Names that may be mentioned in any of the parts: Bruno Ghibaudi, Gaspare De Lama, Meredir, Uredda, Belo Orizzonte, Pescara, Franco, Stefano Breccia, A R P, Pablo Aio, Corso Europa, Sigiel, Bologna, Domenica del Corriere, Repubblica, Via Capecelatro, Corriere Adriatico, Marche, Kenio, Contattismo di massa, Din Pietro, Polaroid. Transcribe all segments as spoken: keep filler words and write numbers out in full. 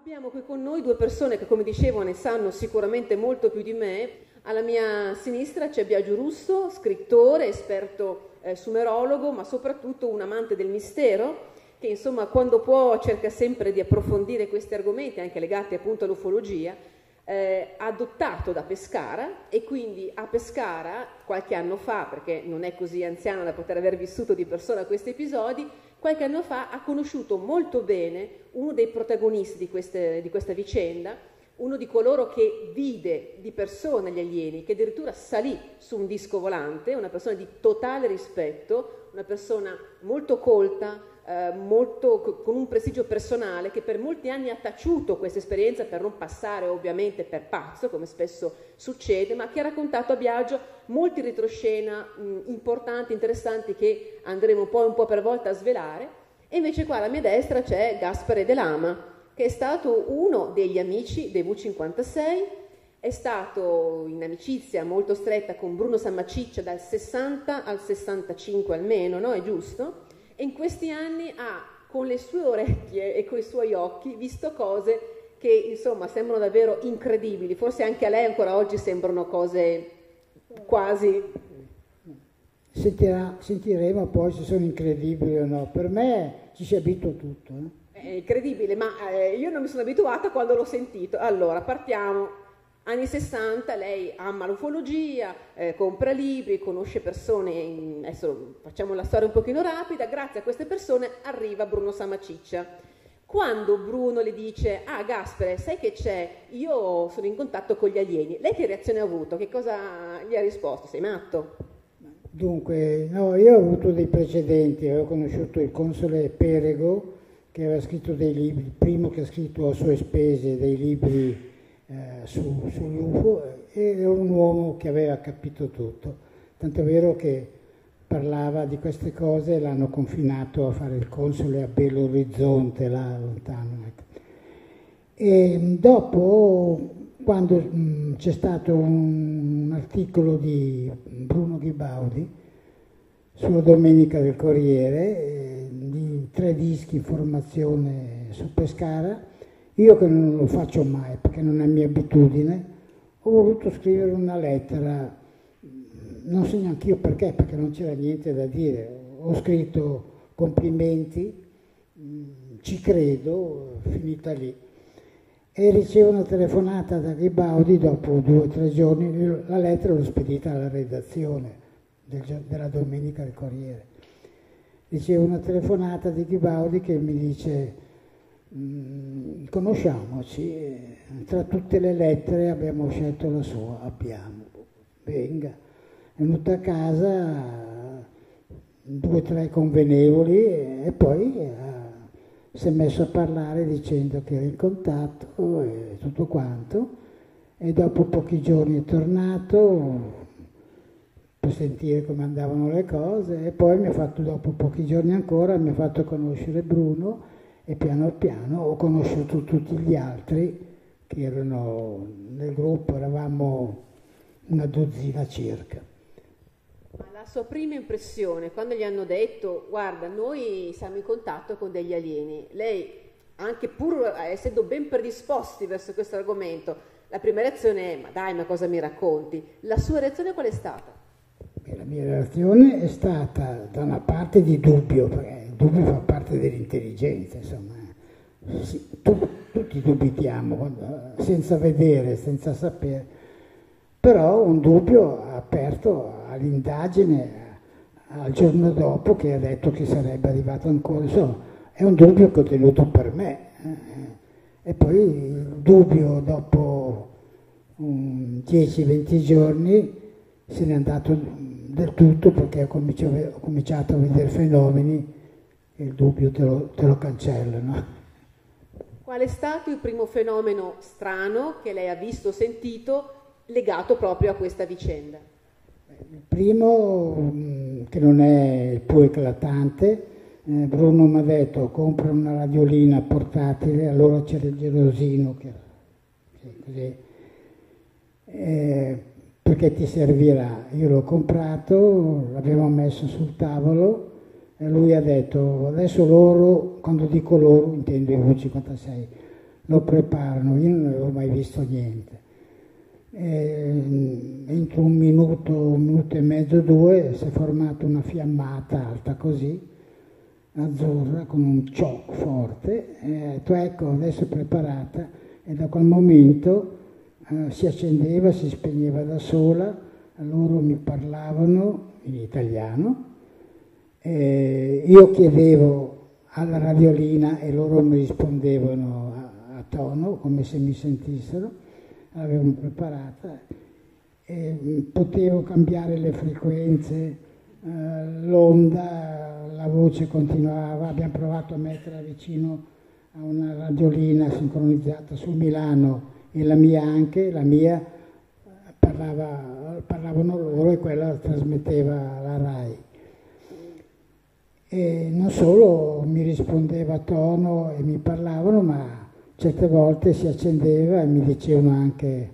Abbiamo qui con noi due persone che, come dicevo, ne sanno sicuramente molto più di me. Alla mia sinistra c'è Biagio Russo, scrittore, esperto eh, sumerologo, ma soprattutto un amante del mistero, che insomma quando può cerca sempre di approfondire questi argomenti, anche legati appunto all'ufologia, eh, adottato da Pescara, e quindi a Pescara qualche anno fa, perché non è così anziano da poter aver vissuto di persona questi episodi, qualche anno fa ha conosciuto molto bene uno dei protagonisti di, queste, di questa vicenda, uno di coloro che vide di persona gli alieni, che addirittura salì su un disco volante, una persona di totale rispetto, una persona molto colta, eh, molto, con un prestigio personale, che per molti anni ha taciuto questa esperienza per non passare ovviamente per pazzo, come spesso succede, ma che ha raccontato a Biagio molti retroscena mh, importanti, interessanti, che andremo poi un po' per volta a svelare. E invece qua alla mia destra c'è Gaspare De Lama, che è stato uno degli amici dei V cinquantasei, è stato in amicizia molto stretta con Bruno Sammaciccia dal sessanta al sessantacinque almeno, no? È giusto? E in questi anni ha, con le sue orecchie e con i suoi occhi, visto cose che insomma sembrano davvero incredibili, forse anche a lei ancora oggi sembrano cose quasi... Sentirà, sentiremo poi se sono incredibili o no. Per me ci si abitua tutto, eh? È incredibile, ma eh, io non mi sono abituata quando l'ho sentito. Allora, partiamo. Anni sessanta, lei ama l'ufologia, eh, compra libri, conosce persone, in... adesso facciamo la storia un pochino rapida, grazie a queste persone arriva Bruno Sammaciccia. Quando Bruno le dice, ah Gaspare, sai che c'è, io sono in contatto con gli alieni, lei che reazione ha avuto? Che cosa gli ha risposto? Sei matto? Dunque, no, io ho avuto dei precedenti, avevo conosciuto il console Perego, che aveva scritto dei libri, il primo che ha scritto a sue spese dei libri eh, su, sugli U F O, e era un uomo che aveva capito tutto, tant'è vero che parlava di queste cose e l'hanno confinato a fare il console a Belo Orizzonte, là lontano. E dopo, quando c'è stato un, un articolo di Bruno Ghibaudi sulla Domenica del Corriere, eh, di tre dischi in formazione su Pescara, io che non lo faccio mai perché non è mia abitudine, ho voluto scrivere una lettera, non so neanche io perché, perché non c'era niente da dire, ho scritto complimenti, ci credo, finita lì, e ricevo una telefonata da Ghibaudi dopo due o tre giorni, la lettera l'ho spedita alla redazione del, della Domenica del Corriere. Ricevo una telefonata di Ghibaudi che mi dice conosciamoci, tra tutte le lettere abbiamo scelto la sua, abbiamo, venga. È venuta a casa, due o tre convenevoli, e poi eh, si è messo a parlare dicendo che era in contatto e tutto quanto, e dopo pochi giorni è tornato per sentire come andavano le cose, e poi mi ha fatto, dopo pochi giorni ancora, mi ha fatto conoscere Bruno, e piano piano ho conosciuto tutti gli altri che erano nel gruppo, eravamo una dozzina circa. Ma la sua prima impressione, quando gli hanno detto, guarda, noi siamo in contatto con degli alieni, lei, anche pur essendo ben predisposti verso questo argomento, la prima reazione è, ma dai, ma cosa mi racconti? La sua reazione qual è stata? La mia reazione è stata da una parte di dubbio, perché il dubbio fa parte dell'intelligenza, insomma, si, tu, tutti dubitiamo senza vedere, senza sapere, però un dubbio aperto all'indagine al giorno dopo, che ha detto che sarebbe arrivato ancora, insomma, è un dubbio che ho tenuto per me, e poi il dubbio dopo um, dieci venti giorni se n'è andato del tutto, perché ho cominciato a vedere fenomeni e il dubbio te lo, te lo cancellano. Qual è stato il primo fenomeno strano che lei ha visto o sentito legato proprio a questa vicenda? Il primo, che non è il più eclatante, Bruno mi ha detto compra una radiolina portatile, allora c'era il gelosino che era così. E perché ti servirà, io l'ho comprato, l'abbiamo messo sul tavolo e lui ha detto, adesso loro, quando dico loro intendo i V cinquantasei, lo preparano, io non avevo mai visto niente. E entro un minuto, un minuto e mezzo, due, si è formata una fiammata alta così, azzurra, con un cioc forte, e ho detto, ecco, adesso è preparata, e da quel momento eh, si accendeva, si spegneva da sola, loro mi parlavano in italiano, e io chiedevo alla radiolina e loro mi rispondevano a, a tono, come se mi sentissero, l'avevano preparata, e potevo cambiare le frequenze, eh, l'onda, la voce continuava, abbiamo provato a metterla vicino a una radiolina sincronizzata su Milano e la mia anche, la mia parlava, parlavano loro e quella trasmetteva la RAI. E non solo mi rispondeva a tono e mi parlavano, ma certe volte si accendeva e mi dicevano anche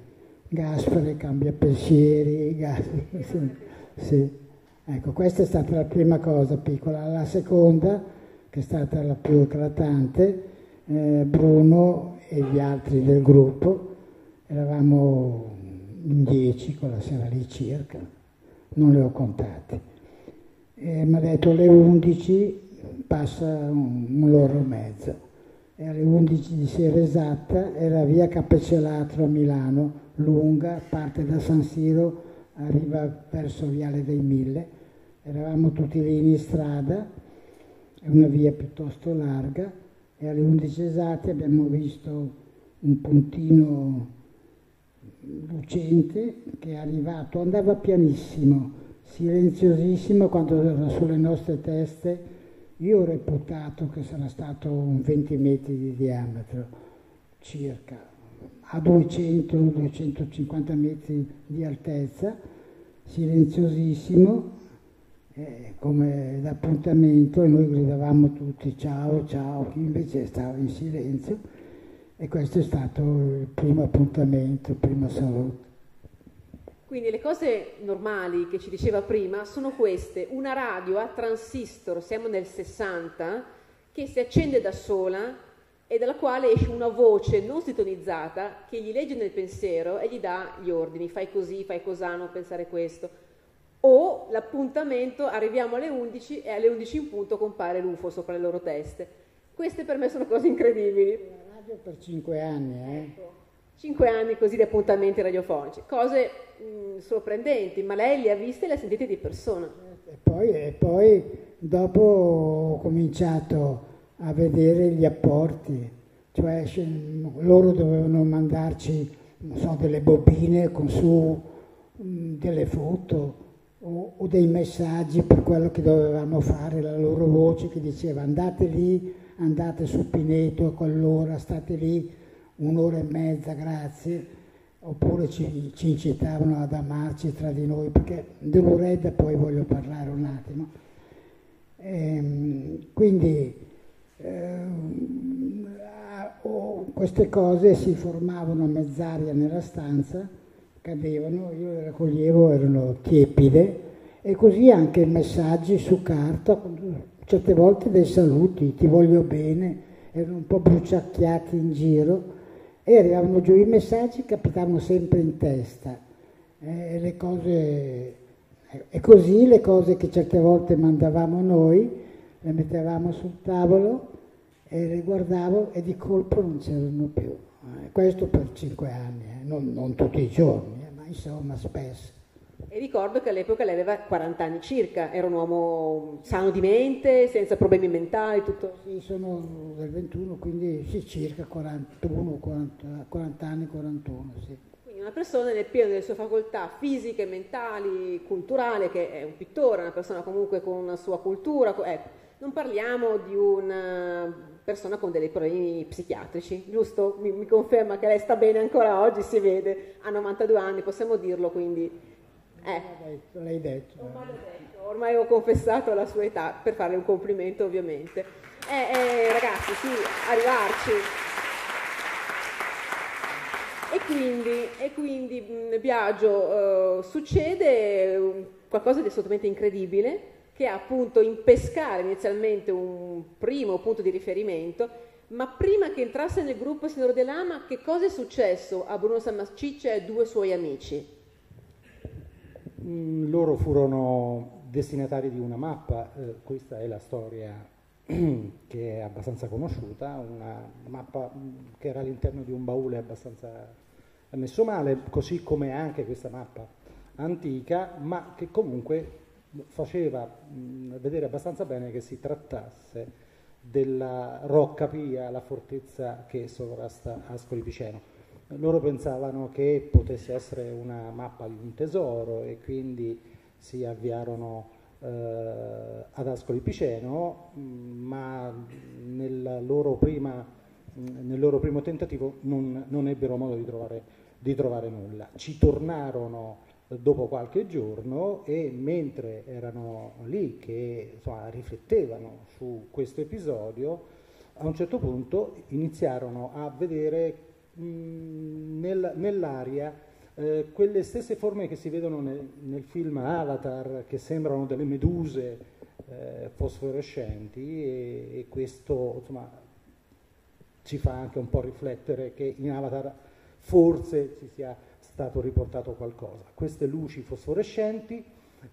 Gaspare cambia pensieri, Gaspare, sì, sì. Ecco, questa è stata la prima cosa piccola. La seconda, che è stata la più eclatante, eh, Bruno e gli altri del gruppo, eravamo in dieci quella sera lì circa, non le ho contate, e mi ha detto alle undici passa un'ora e mezza. E alle undici di sera esatta era via Capecelatro a Milano, lunga, parte da San Siro, arriva verso Viale dei Mille. Eravamo tutti lì in strada, è una via piuttosto larga, e alle undici esatte abbiamo visto un puntino lucente che è arrivato, andava pianissimo, silenziosissimo, quando era sulle nostre teste. Io ho reputato che sarà stato un venti metri di diametro, circa, a duecento duecentocinquanta metri di altezza, silenziosissimo, eh, come d'appuntamento, e noi gridavamo tutti ciao, ciao, chi invece stava in silenzio, e questo è stato il primo appuntamento, il primo saluto. Quindi le cose normali che ci diceva prima sono queste: una radio a transistor, siamo nel sessanta, che si accende da sola e dalla quale esce una voce non sintonizzata che gli legge nel pensiero e gli dà gli ordini, fai così, fai cosà, non pensare questo. O l'appuntamento, arriviamo alle undici e alle undici in punto compare l'UFO sopra le loro teste. Queste per me sono cose incredibili. Una radio per cinque anni, eh? Ecco. Cinque anni così di appuntamenti radiofonici, cose mh, sorprendenti, ma lei le ha viste e le ha sentite di persona. E poi, e poi dopo ho cominciato a vedere gli apporti, cioè loro dovevano mandarci, non so, delle bobine con su mh, delle foto o, o dei messaggi per quello che dovevamo fare, la loro voce che diceva andate lì, andate su Pineto a quell'ora, state lì un'ora e mezza, grazie, oppure ci, ci incitavano ad amarci tra di noi, perché dell'Uredda poi voglio parlare un attimo. E quindi ehm, queste cose si formavano a mezz'aria nella stanza, cadevano, io le raccoglievo, erano tiepide, e così anche messaggi su carta, certe volte dei saluti, ti voglio bene, erano un po' bruciacchiati in giro, e arrivavano giù i messaggi, capitavano sempre in testa, eh, le cose, e così le cose che certe volte mandavamo noi le mettevamo sul tavolo e le guardavo e di colpo non c'erano più, eh, questo per cinque anni, eh. non, non tutti i giorni, eh, ma insomma spesso. E ricordo che all'epoca lei aveva quaranta anni circa, era un uomo sano di mente, senza problemi mentali, tutto? Sì, sono del ventuno, quindi sì, circa quarantuno, quaranta, quaranta anni, quarantuno, sì. Quindi una persona nel pieno delle sue facoltà fisiche, mentali, culturali, che è un pittore, una persona comunque con una sua cultura, ecco, non parliamo di una persona con dei problemi psichiatrici, giusto? Mi, mi conferma che lei sta bene ancora oggi, si vede, ha novantadue anni, possiamo dirlo, quindi... Eh, l'hai detto, detto. Ormai ho confessato la sua età per fare un complimento, ovviamente. Eh, eh, ragazzi, sì, arrivarci. E quindi, e quindi mh, Biagio, eh, succede qualcosa di assolutamente incredibile, che è appunto in Pescara inizialmente un primo punto di riferimento, Ma prima che entrasse nel gruppo il signor De Lama, che cosa è successo a Bruno Sammaciccia e ai due suoi amici? Mm, loro furono destinatari di una mappa, eh, questa è la storia che è abbastanza conosciuta, una mappa che era all'interno di un baule abbastanza messo male, così come anche questa mappa antica, ma che comunque faceva mh, vedere abbastanza bene che si trattasse della Rocca Pia, la fortezza che sovrasta Ascoli Piceno. Loro pensavano che potesse essere una mappa di un tesoro e quindi si avviarono eh, ad Ascoli Piceno, mh, ma nel loro, prima, mh, nel loro primo tentativo non, non ebbero modo di trovare, di trovare nulla. Ci tornarono dopo qualche giorno e mentre erano lì che insomma, riflettevano su questo episodio, a un certo punto iniziarono a vedere nel, nell'aria eh, quelle stesse forme che si vedono nel, nel film Avatar, che sembrano delle meduse eh, fosforescenti e, e questo insomma, ci fa anche un po' riflettere che in Avatar forse ci sia stato riportato qualcosa. Queste luci fosforescenti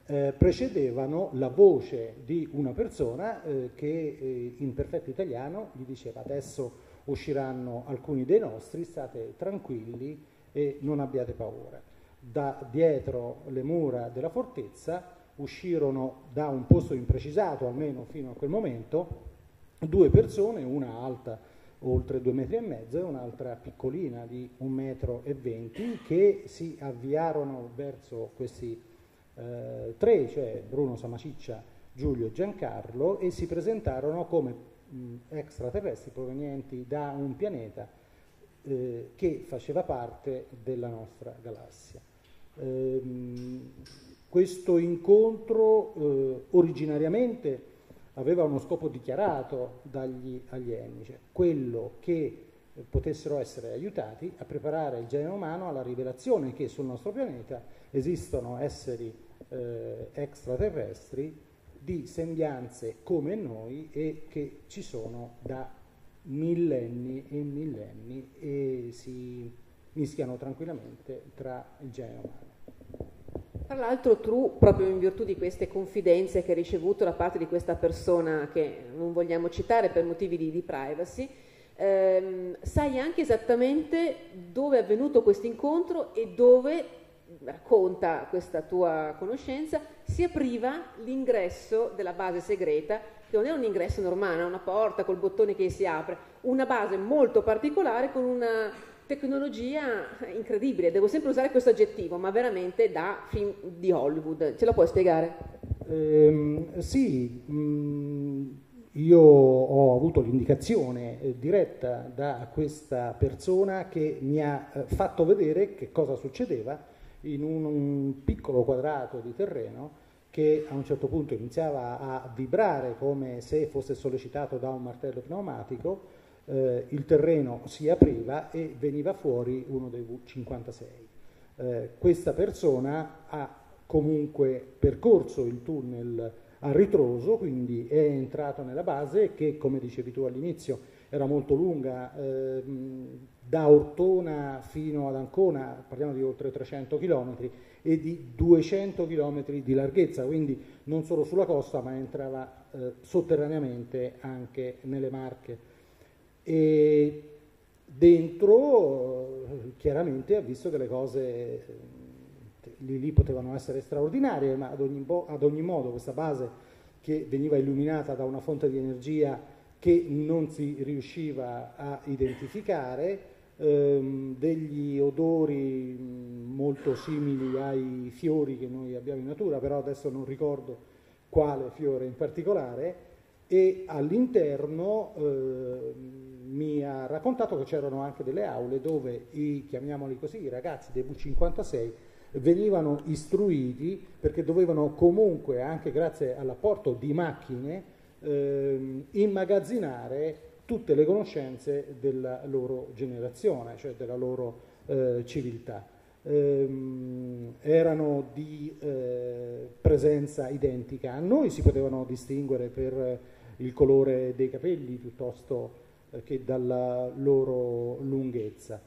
eh, precedevano la voce di una persona eh, che eh, in perfetto italiano gli diceva: adesso usciranno alcuni dei nostri, state tranquilli e non abbiate paura. Da dietro le mura della fortezza uscirono da un posto imprecisato, almeno fino a quel momento, due persone, una alta oltre due metri e mezzo e un'altra piccolina di un metro e venti, che si avviarono verso questi eh, tre, cioè Bruno Sammaciccia, Giulio e Giancarlo, e si presentarono come mh, extraterrestri provenienti da un pianeta eh, che faceva parte della nostra galassia. Ehm, questo incontro eh, originariamente aveva uno scopo dichiarato dagli alieni, cioè quello che potessero essere aiutati a preparare il genere umano alla rivelazione che sul nostro pianeta esistono esseri eh, extraterrestri di sembianze come noi e che ci sono da millenni e millenni e si mischiano tranquillamente tra il genere umano. Tra l'altro Tru, proprio in virtù di queste confidenze che ha ricevuto da parte di questa persona che non vogliamo citare per motivi di, di privacy, ehm, sai anche esattamente dove è avvenuto questo incontro e dove, racconta questa tua conoscenza, si apriva l'ingresso della base segreta, che non è un ingresso normale, è una porta col bottone che si apre, una base molto particolare con una tecnologia incredibile, devo sempre usare questo aggettivo, ma veramente da film di Hollywood. Ce la puoi spiegare? Ehm, sì, mh, io ho avuto l'indicazione eh, diretta da questa persona che mi ha eh, fatto vedere che cosa succedeva in un, un piccolo quadrato di terreno che a un certo punto iniziava a vibrare come se fosse sollecitato da un martello pneumatico. Eh, il terreno si apriva e veniva fuori uno dei V cinquantasei. Eh, questa persona ha comunque percorso il tunnel a ritroso, quindi è entrato nella base che, come dicevi tu all'inizio, era molto lunga, eh, da Ortona fino ad Ancona, parliamo di oltre trecento chilometri e di duecento chilometri di larghezza, quindi non solo sulla costa ma entrava eh, sotterraneamente anche nelle Marche. E dentro chiaramente ha visto che le cose lì, lì potevano essere straordinarie, ma ad ogni, ad ogni modo questa base che veniva illuminata da una fonte di energia che non si riusciva a identificare, ehm, degli odori molto simili ai fiori che noi abbiamo in natura, però adesso non ricordo quale fiore in particolare, e all'interno eh, mi ha raccontato che c'erano anche delle aule dove i, chiamiamoli così, i ragazzi dei V cinquantasei venivano istruiti, perché dovevano comunque, anche grazie all'apporto di macchine, eh, immagazzinare tutte le conoscenze della loro generazione, cioè della loro eh, civiltà. Ehm, erano di eh, presenza identica a noi, si potevano distinguere per il colore dei capelli piuttosto che dalla loro lunghezza.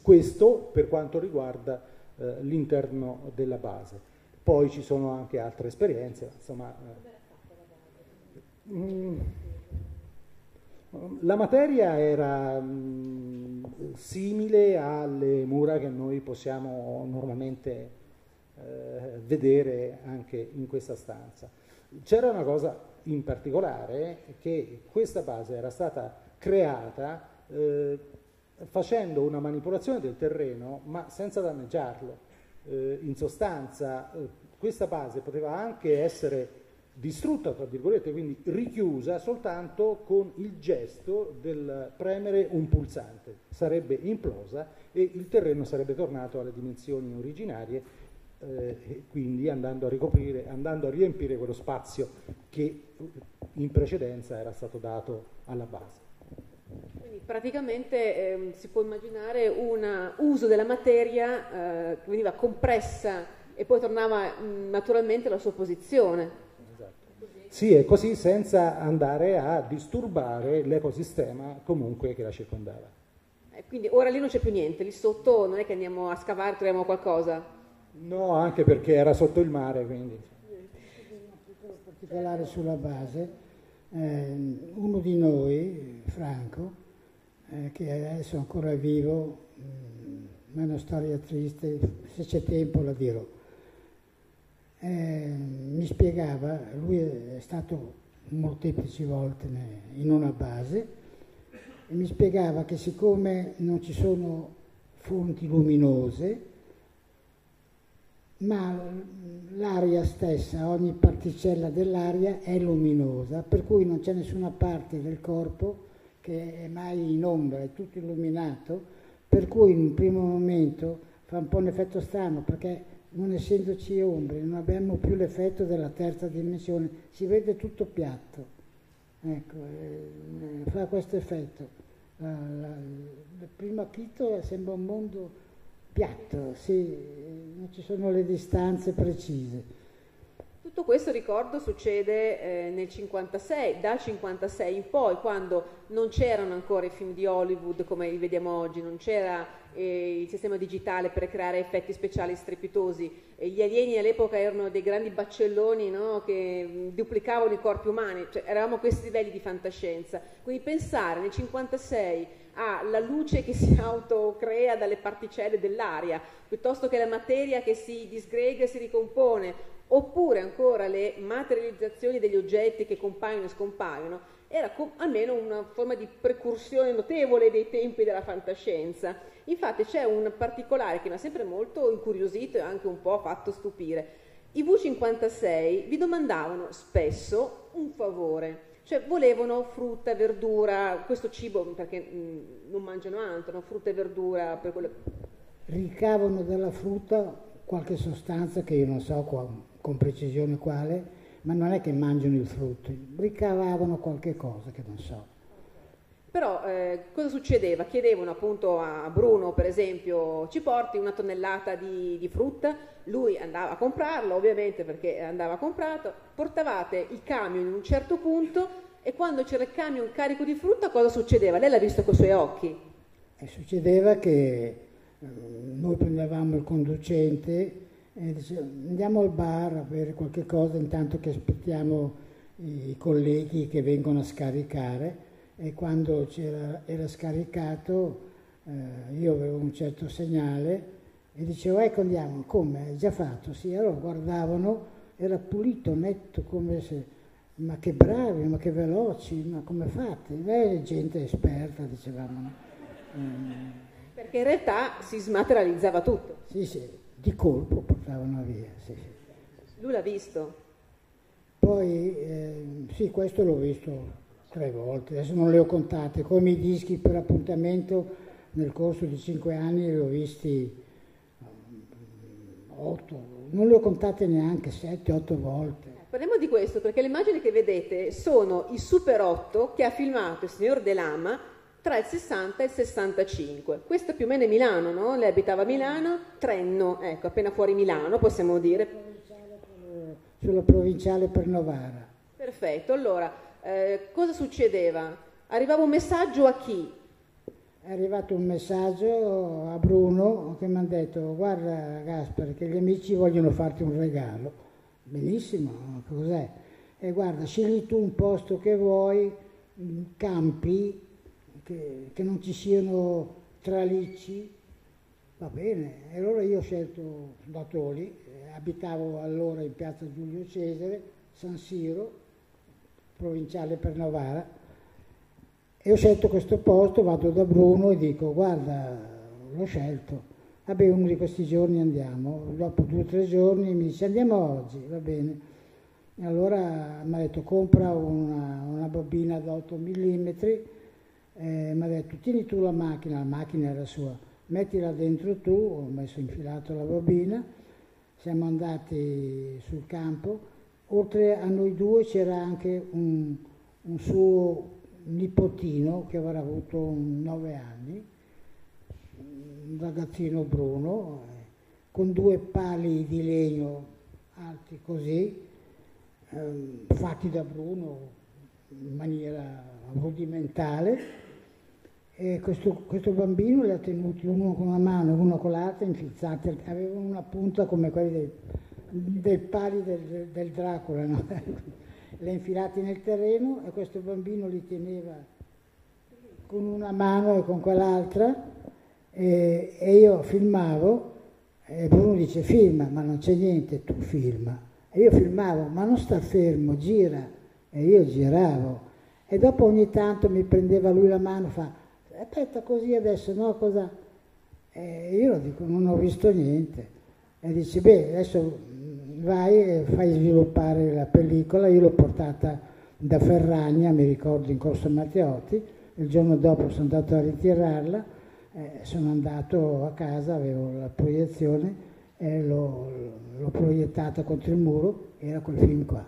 Questo per quanto riguarda eh, l'interno della base. Poi ci sono anche altre esperienze, insomma. Eh, mh, La materia era mh, simile alle mura che noi possiamo normalmente eh, vedere anche in questa stanza. C'era una cosa in particolare, che questa base era stata creata eh, facendo una manipolazione del terreno ma senza danneggiarlo. Eh, in sostanza eh, questa base poteva anche essere distrutta, tra virgolette, quindi richiusa soltanto con il gesto del premere un pulsante, sarebbe implosa e il terreno sarebbe tornato alle dimensioni originarie, eh, quindi andando a ricoprire, andando a riempire quello spazio che in precedenza era stato dato alla base. Quindi praticamente eh, si può immaginare un uso della materia eh, che veniva compressa e poi tornava mh, naturalmente alla sua posizione. Sì, è così, senza andare a disturbare l'ecosistema comunque che la circondava. Eh, quindi ora lì non c'è più niente, lì sotto non è che andiamo a scavare, troviamo qualcosa? No, anche perché era sotto il mare, quindi. In particolare sulla base, eh, uno di noi, Franco, eh, che adesso è ancora vivo, mh, ma è una storia triste, se c'è tempo la dirò. Eh, mi spiegava, lui è stato molteplici volte in una base e mi spiegava che siccome non ci sono fonti luminose, ma l'aria stessa, ogni particella dell'aria è luminosa, per cui non c'è nessuna parte del corpo che è mai in ombra, è tutto illuminato, per cui in un primo momento fa un po' un effetto strano, perché non essendoci ombre, non abbiamo più l'effetto della terza dimensione, si vede tutto piatto, ecco, eh, fa questo effetto. La, la, il primo acchito sembra un mondo piatto, sì, non ci sono le distanze precise. Tutto questo, ricordo, succede eh, nel cinquantasei, dal cinquantasei in poi, quando non c'erano ancora i film di Hollywood come li vediamo oggi, non c'era eh, il sistema digitale per creare effetti speciali strepitosi. E gli alieni all'epoca erano dei grandi baccelloni, no, che duplicavano i corpi umani, cioè, eravamo a questi livelli di fantascienza. Quindi pensare nel cinquantasei alla luce che si autocrea dalle particelle dell'aria, piuttosto che la materia che si disgrega e si ricompone, oppure ancora le materializzazioni degli oggetti che compaiono e scompaiono, era almeno una forma di precursione notevole dei tempi della fantascienza. Infatti c'è un particolare che mi ha sempre molto incuriosito e anche un po' fatto stupire. I V cinquantasei vi domandavano spesso un favore, cioè volevano frutta, verdura, questo cibo, perché mh, non mangiano altro, no? Frutta e verdura. Per quello... Ricavano dalla frutta qualche sostanza che io non so qual... con precisione quale, ma non è che mangiano il frutto, ricavavano qualche cosa che non so. Però eh, cosa succedeva? Chiedevano appunto a Bruno, per esempio, ci porti una tonnellata di, di frutta, lui andava a comprarlo, ovviamente, perché andava comprato, portavate il camion in un certo punto e quando c'era il camion carico di frutta cosa succedeva? Lei l'ha visto con i suoi occhi? E succedeva che eh, noi prendevamo il conducente e dice, andiamo al bar a bere qualche cosa intanto che aspettiamo i colleghi che vengono a scaricare, e quando c'era, era scaricato eh, io avevo un certo segnale e dicevo ecco andiamo, come? È già fatto? Sì, allora guardavano, era pulito, netto, come se, ma che bravi, ma che veloci, ma come fate? Beh, gente esperta, dicevamo. Um, Perché in realtà si smaterializzava tutto. Sì, sì. Di colpo portavano via, sì. Lui l'ha visto? Poi, eh, sì, questo l'ho visto tre volte, adesso non le ho contate, come i dischi per appuntamento nel corso di cinque anni li ho visti otto, non le ho contate neanche sette, otto volte. Parliamo di questo perché le immagini che vedete sono i Super otto che ha filmato il signor De Lama tra il sessanta e il sessantacinque, questo più o meno è Milano, no? Lei abitava a Milano, Trenno, ecco, appena fuori Milano, possiamo dire. Sulla provinciale per Novara. Perfetto, allora, eh, cosa succedeva? Arrivava un messaggio a chi? È arrivato un messaggio a Bruno che mi ha detto: guarda Gaspare, che gli amici vogliono farti un regalo. Benissimo, cos'è? E guarda, scegli tu un posto che vuoi, campi, che, che non ci siano tralicci, va bene. E allora io ho scelto da Toli, abitavo allora in piazza Giulio Cesare, San Siro, provinciale per Novara, e ho scelto questo posto, vado da Bruno e dico: guarda, l'ho scelto. Vabbè, uno di questi giorni andiamo. Dopo due o tre giorni mi dice: andiamo oggi, va bene. E allora mi ha detto: compra una, una bobina da otto millimetri, eh, mi ha detto: tieni tu la macchina, la macchina era sua, mettila dentro tu. Ho messo infilato la bobina, siamo andati sul campo. Oltre a noi due c'era anche un, un suo nipotino che avrà avuto nove anni, un ragazzino bruno, eh, con due pali di legno alti così, eh, fatti da Bruno in maniera rudimentale. E questo, questo bambino li ha tenuti uno con una mano e uno con l'altra, infilzati, avevano una punta come quelli del, del pali del, del Dracula, no? Le infilati nel terreno, e questo bambino li teneva con una mano e con quell'altra, e, e io filmavo, e Bruno dice: filma, ma non c'è niente, tu filma. E io filmavo, ma non sta fermo, gira, e io giravo. E dopo ogni tanto mi prendeva lui la mano, fa: aspetta così adesso, no, cosa? E io dico: non ho visto niente. E dice: beh, adesso vai e fai sviluppare la pellicola. Io l'ho portata da Ferragna, mi ricordo, in Corso Matteotti. Il giorno dopo sono andato a ritirarla, eh, sono andato a casa, avevo la proiezione e l'ho, l'ho proiettata contro il muro, era quel film qua.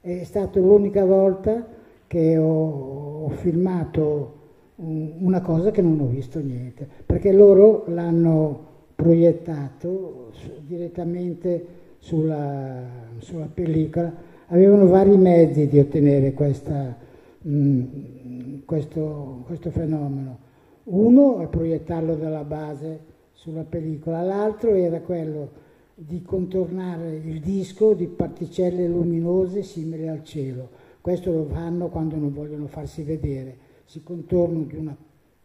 È stata l'unica volta che ho, ho filmato una cosa che non ho visto niente, perché loro l'hanno proiettato su, direttamente sulla, sulla pellicola. Avevano vari mezzi di ottenere questa, mh, questo, questo fenomeno. Uno è proiettarlo dalla base sulla pellicola, l'altro era quello di contornare il disco di particelle luminose simili al cielo. Questo lo fanno quando non vogliono farsi vedere, si contorno di una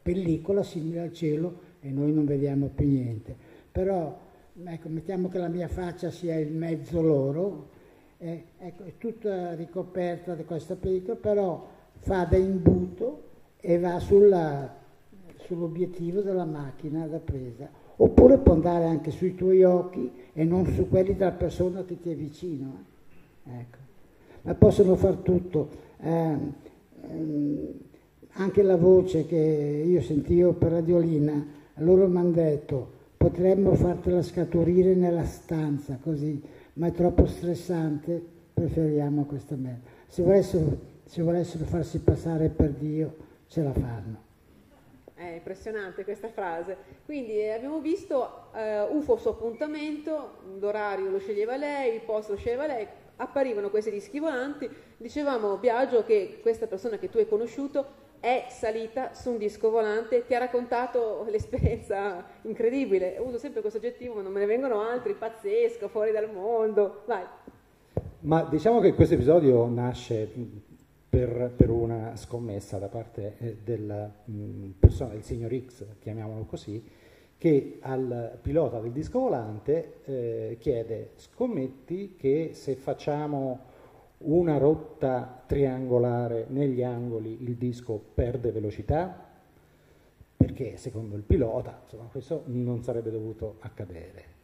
pellicola simile al cielo e noi non vediamo più niente. Però, ecco, mettiamo che la mia faccia sia in mezzo loro, eh, ecco, è tutta ricoperta di questa pellicola, però fa da imbuto e va sulla, sull'obiettivo della macchina da presa. Oppure può andare anche sui tuoi occhi e non su quelli della persona che ti è vicino. Eh. Ecco. Ma possono far tutto. Eh, ehm, Anche la voce che io sentivo per radiolina, loro mi hanno detto: potremmo fartela scaturire nella stanza così, ma è troppo stressante, preferiamo questa merda. Se volessero, se volessero farsi passare per Dio, ce la fanno. È impressionante questa frase. Quindi eh, abbiamo visto eh, U F O su appuntamento, l'orario lo sceglieva lei, il posto lo sceglieva lei, apparivano questi dischi volanti. Dicevamo, Biagio, che questa persona che tu hai conosciuto è salita su un disco volante, ti ha raccontato l'esperienza incredibile. Uso sempre questo aggettivo, ma non me ne vengono altri. Pazzesco, fuori dal mondo. Vai. Ma diciamo che questo episodio nasce per, per una scommessa da parte della persona, del signor X, chiamiamolo così, che al pilota del disco volante eh, chiede: scommetti che se facciamo una rotta triangolare negli angoli il disco perde velocità? Perché secondo il pilota, insomma, questo non sarebbe dovuto accadere.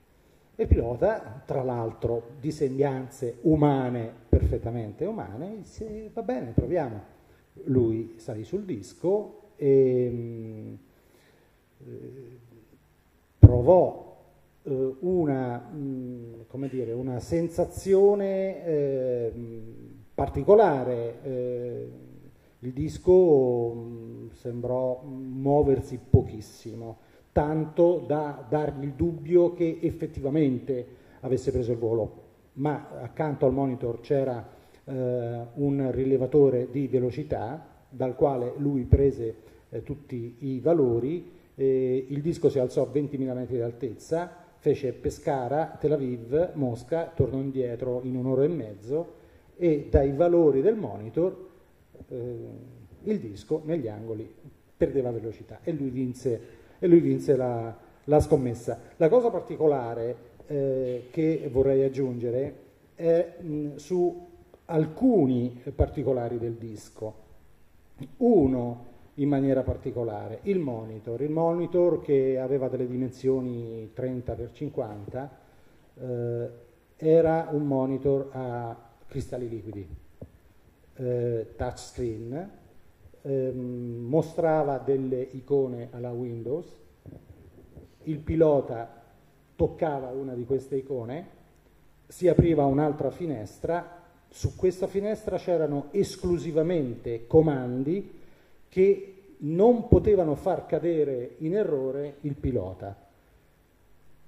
E il pilota, tra l'altro di sembianze umane, perfettamente umane, disse: va bene, proviamo. Lui salì sul disco e mh, provò Una, come dire, una sensazione eh, particolare. Eh, il disco mh, sembrò muoversi pochissimo, tanto da dargli il dubbio che effettivamente avesse preso il volo, ma accanto al monitor c'era eh, un rilevatore di velocità dal quale lui prese eh, tutti i valori, eh, il disco si alzò a ventimila metri di altezza, fece Pescara, Tel Aviv, Mosca, tornò indietro in un'ora e mezzo e dai valori del monitor eh, il disco negli angoli perdeva velocità e lui vinse, e lui vinse la, la scommessa. La cosa particolare eh, che vorrei aggiungere è mh, su alcuni particolari del disco. Uno in maniera particolare, il monitor, il monitor che aveva delle dimensioni trenta per cinquanta, eh, era un monitor a cristalli liquidi, eh, touchscreen, eh, mostrava delle icone alla Windows, il pilota toccava una di queste icone, si apriva un'altra finestra, su questa finestra c'erano esclusivamente comandi che non potevano far cadere in errore il pilota.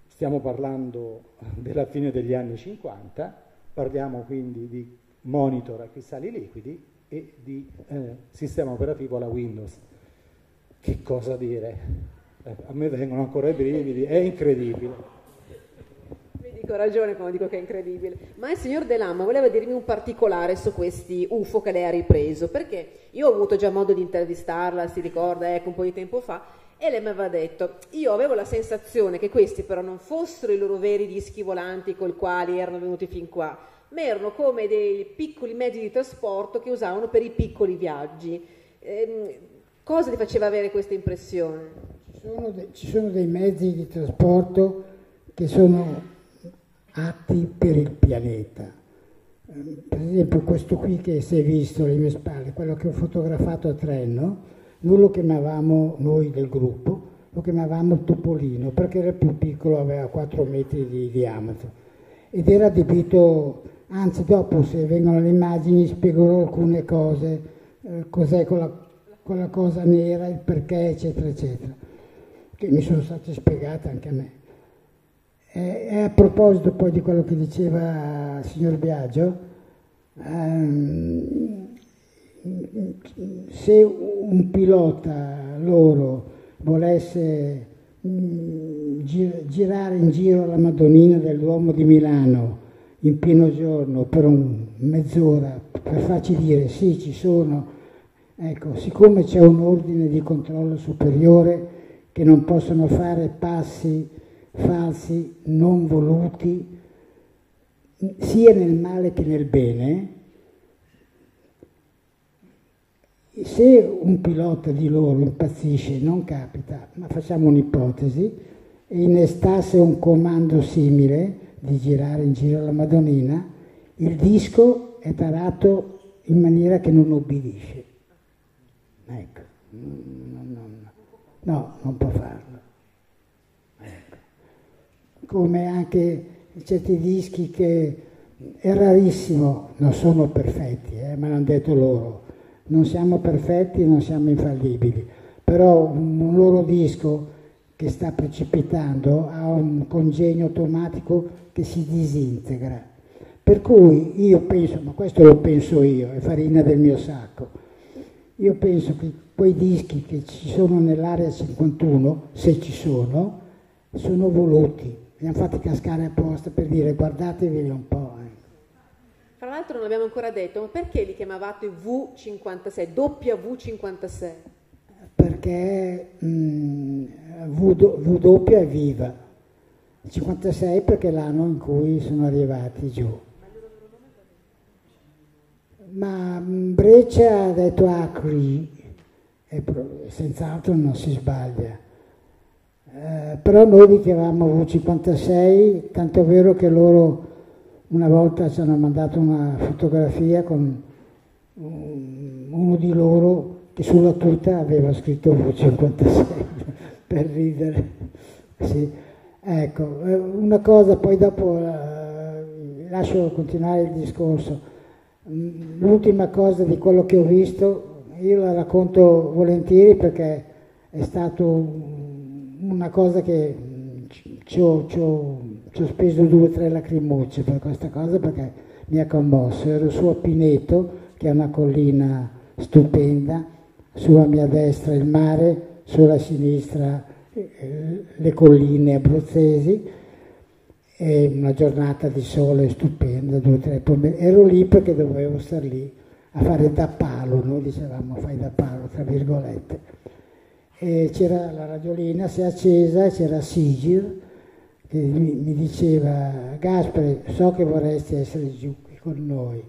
Stiamo parlando della fine degli anni cinquanta, parliamo quindi di monitor a cristalli liquidi e di eh, sistema operativo alla Windows. Che cosa dire? Eh, a me vengono ancora i brividi, è incredibile. Ho ragione quando dico che è incredibile, ma il signor De Lama voleva dirmi un particolare su questi U F O che lei ha ripreso, perché io ho avuto già modo di intervistarla, si ricorda, ecco, un po' di tempo fa, e lei mi aveva detto, io avevo la sensazione che questi però non fossero i loro veri dischi volanti col quali erano venuti fin qua, ma erano come dei piccoli mezzi di trasporto che usavano per i piccoli viaggi. Ehm, cosa ti faceva avere questa impressione? Ci sono, de- ci sono dei mezzi di trasporto che sono atti per il pianeta. Per esempio questo qui che si è visto alle mie spalle, quello che ho fotografato a Trenno, noi lo chiamavamo, noi del gruppo, lo chiamavamo Topolino, perché era più piccolo, aveva quattro metri di diametro ed era adibito, anzi dopo se vengono le immagini spiegherò alcune cose, eh, cos'è quella, quella cosa nera, il perché eccetera eccetera, che mi sono state spiegate anche a me. E a proposito poi di quello che diceva il signor Biagio, ehm, se un pilota loro volesse mh, gir- girare in giro la Madonnina del Duomo di Milano in pieno giorno per un mezz'ora per farci dire sì ci sono, ecco, siccome c'è un ordine di controllo superiore che non possono fare passi falsi, non voluti, sia nel male che nel bene, se un pilota di loro impazzisce, non capita, ma facciamo un'ipotesi, e innestasse un comando simile di girare in giro la Madonnina, il disco è tarato in maniera che non obbedisce. Ecco, no, no, no. No, non può farlo. Come anche certi dischi che è rarissimo, non sono perfetti, eh, me l'hanno detto loro, non siamo perfetti, non siamo infallibili, però un, un loro disco che sta precipitando ha un congegno automatico che si disintegra, per cui io penso, ma questo lo penso io, è farina del mio sacco, io penso che quei dischi che ci sono nell'area cinquantuno, se ci sono, sono voluti. Li hanno fatti cascare apposta per dire guardatevi un po'. Eh. Fra l'altro non abbiamo ancora detto, ma perché li chiamavate V cinquantasei, W cinquantasei? Perché mh, W è viva, cinquantasei perché è l'anno in cui sono arrivati giù. Ma mh, Breccia ha detto Acre, e senz'altro non si sbaglia. Eh, però noi li chiamavamo V cinquantasei, tanto è vero che loro una volta ci hanno mandato una fotografia con um, uno di loro che sulla tuta aveva scritto V cinquantasei per ridere. Sì. Ecco, una cosa, poi dopo uh, lascio continuare il discorso. L'ultima cosa di quello che ho visto, io la racconto volentieri perché è stato una cosa che ci ho, ci ho, ci ho speso due o tre lacrimucce per questa cosa perché mi ha commosso. Ero su a Pineto, che è una collina stupenda, sulla mia destra il mare, sulla sinistra eh, le colline abruzzesi, e una giornata di sole stupenda, due, tre pomeriggio. Ero lì perché dovevo star lì a fare da palo, noi dicevamo fai da palo, tra virgolette. E c'era la radiolina, si è accesa, c'era Sigiel che mi diceva: Gaspare, so che vorresti essere giù qui con noi,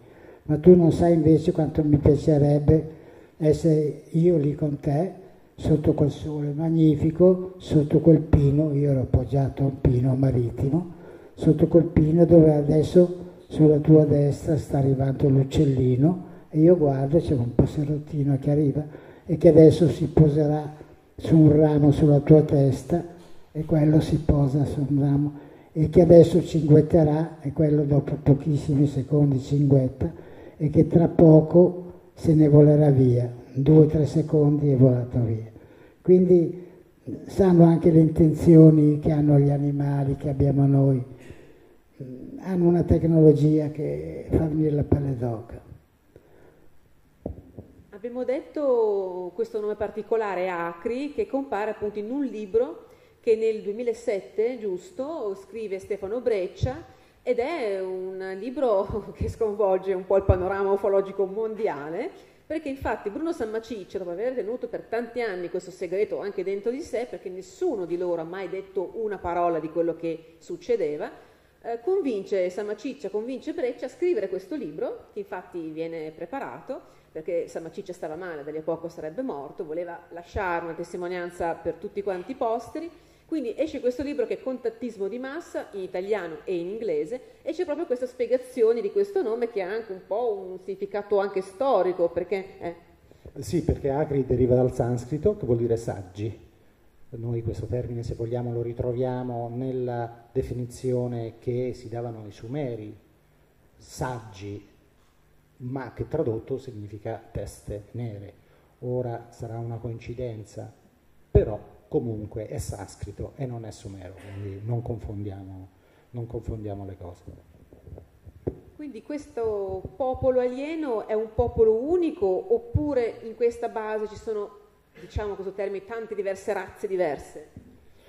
ma tu non sai invece quanto mi piacerebbe essere io lì con te, sotto quel sole magnifico, sotto quel pino, io ero appoggiato a un pino marittimo, sotto quel pino dove adesso sulla tua destra sta arrivando l'uccellino, e io guardo, c'è un passerottino che arriva e che adesso si poserà su un ramo sulla tua testa, e quello si posa su un ramo, e che adesso cinguetterà, e quello dopo pochissimi secondi cinguetta, e che tra poco se ne volerà via, due o tre secondi è volato via. Quindi sanno anche le intenzioni che hanno gli animali, che abbiamo noi, hanno una tecnologia che fa venire la pelle d'oca. Abbiamo detto questo nome particolare, Acri, che compare appunto in un libro che nel duemilasette, giusto, scrive Stefano Breccia, ed è un libro che sconvolge un po' il panorama ufologico mondiale, perché infatti Bruno Sammaciccia, dopo aver tenuto per tanti anni questo segreto anche dentro di sé, perché nessuno di loro ha mai detto una parola di quello che succedeva, eh, convince Sammaciccia, convince Breccia a scrivere questo libro, che infatti viene preparato, perché Sammaciccia stava male, da lì a poco sarebbe morto, voleva lasciare una testimonianza per tutti quanti i posteri. Quindi esce questo libro che è Contattismo di massa, in italiano e in inglese, e c'è proprio questa spiegazione di questo nome che ha anche un po' un significato anche storico, perché... Eh. Sì, perché Acri deriva dal sanscrito, che vuol dire saggi. Noi questo termine, se vogliamo, lo ritroviamo nella definizione che si davano ai Sumeri, saggi, ma che tradotto significa teste nere. Ora sarà una coincidenza, però... comunque è sanscrito e non è sumero, quindi non confondiamo, non confondiamo le cose. Quindi questo popolo alieno è un popolo unico, oppure in questa base ci sono, diciamo questo termine, tante diverse razze diverse?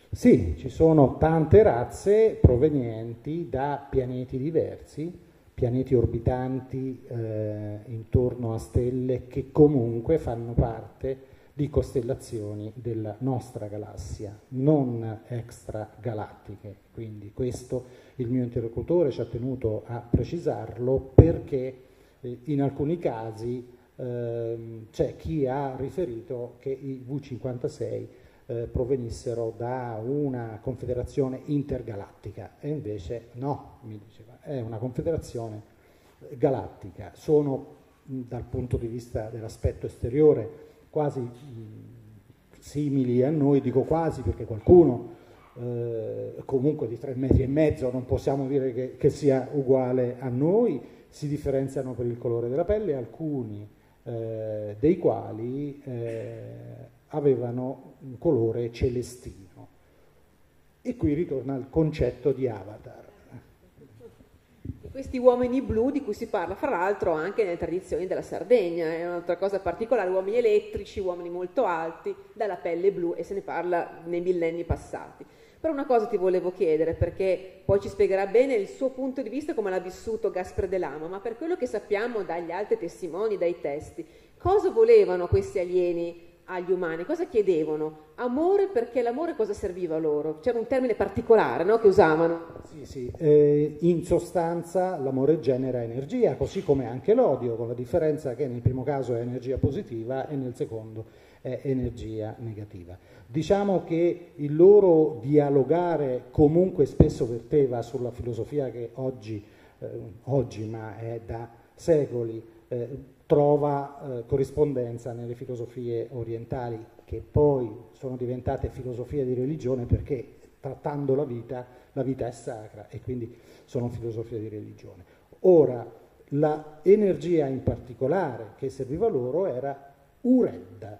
Sì, ci sono tante razze provenienti da pianeti diversi, pianeti orbitanti eh, intorno a stelle che comunque fanno parte di costellazioni della nostra galassia, non extragalattiche. Quindi questo il mio interlocutore ci ha tenuto a precisarlo, perché in alcuni casi eh, c'è chi ha riferito che i V cinquantasei eh, provenissero da una confederazione intergalattica, e invece no, mi diceva, è una confederazione galattica. Sono, dal punto di vista dell'aspetto esteriore, quasi mh, simili a noi, dico quasi perché qualcuno eh, comunque di tre metri e mezzo, non possiamo dire che, che sia uguale a noi, si differenziano per il colore della pelle, alcuni eh, dei quali eh, avevano un colore celestino. E qui ritorna il concetto di Avatar. Questi uomini blu di cui si parla fra l'altro anche nelle tradizioni della Sardegna, è un'altra cosa particolare, uomini elettrici, uomini molto alti, dalla pelle blu, e se ne parla nei millenni passati. Però una cosa ti volevo chiedere, perché poi ci spiegherà bene il suo punto di vista come l'ha vissuto Gaspare De Lama, ma per quello che sappiamo dagli altri testimoni, dai testi, cosa volevano questi alieni agli umani? Cosa chiedevano? Amore, perché l'amore cosa serviva loro? C'era un termine particolare, no, che usavano? Sì, sì. Eh, in sostanza l'amore genera energia, così come anche l'odio, con la differenza che nel primo caso è energia positiva e nel secondo è energia negativa. Diciamo che il loro dialogare comunque spesso verteva sulla filosofia che oggi, eh, oggi ma è da secoli, eh, trova eh, corrispondenza nelle filosofie orientali, che poi sono diventate filosofie di religione, perché trattando la vita, la vita è sacra, e quindi sono filosofie di religione. Ora, la energia in particolare che serviva loro era uredda,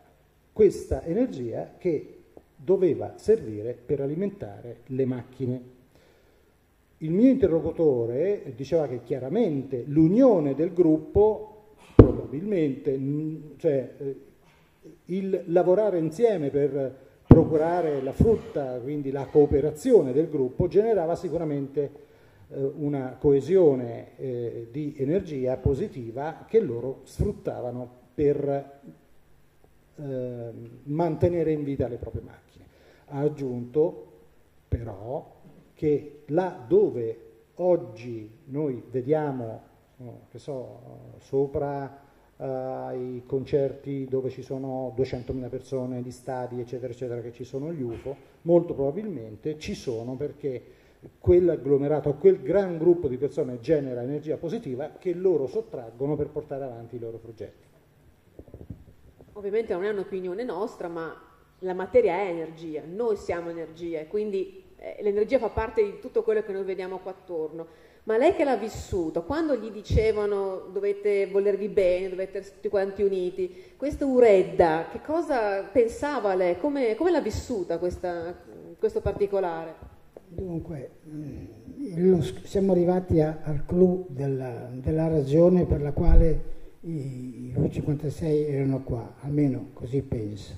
questa energia che doveva servire per alimentare le macchine. Il mio interlocutore diceva che chiaramente l'unione del gruppo probabilmente, cioè, il lavorare insieme per procurare la frutta, quindi la cooperazione del gruppo, generava sicuramente una coesione eh, di energia positiva che loro sfruttavano per eh, mantenere in vita le proprie macchine. Ha aggiunto però che là dove oggi noi vediamo, che so, sopra eh, i concerti dove ci sono duecentomila persone, gli stadi eccetera eccetera, che ci sono gli U F O, molto probabilmente ci sono perché quell'agglomerato, quel gran gruppo di persone genera energia positiva che loro sottraggono per portare avanti i loro progetti. Ovviamente non è un'opinione nostra, ma la materia è energia, noi siamo energia, quindi eh, l'energia fa parte di tutto quello che noi vediamo qua attorno. Ma lei che l'ha vissuto, quando gli dicevano dovete volervi bene, dovete essere tutti quanti uniti, questa Uredda, che cosa pensava lei? Come, come l'ha vissuta questa, questo particolare? Dunque, lo, siamo arrivati a, al clou della, della ragione per la quale i V cinquantasei erano qua, almeno così penso.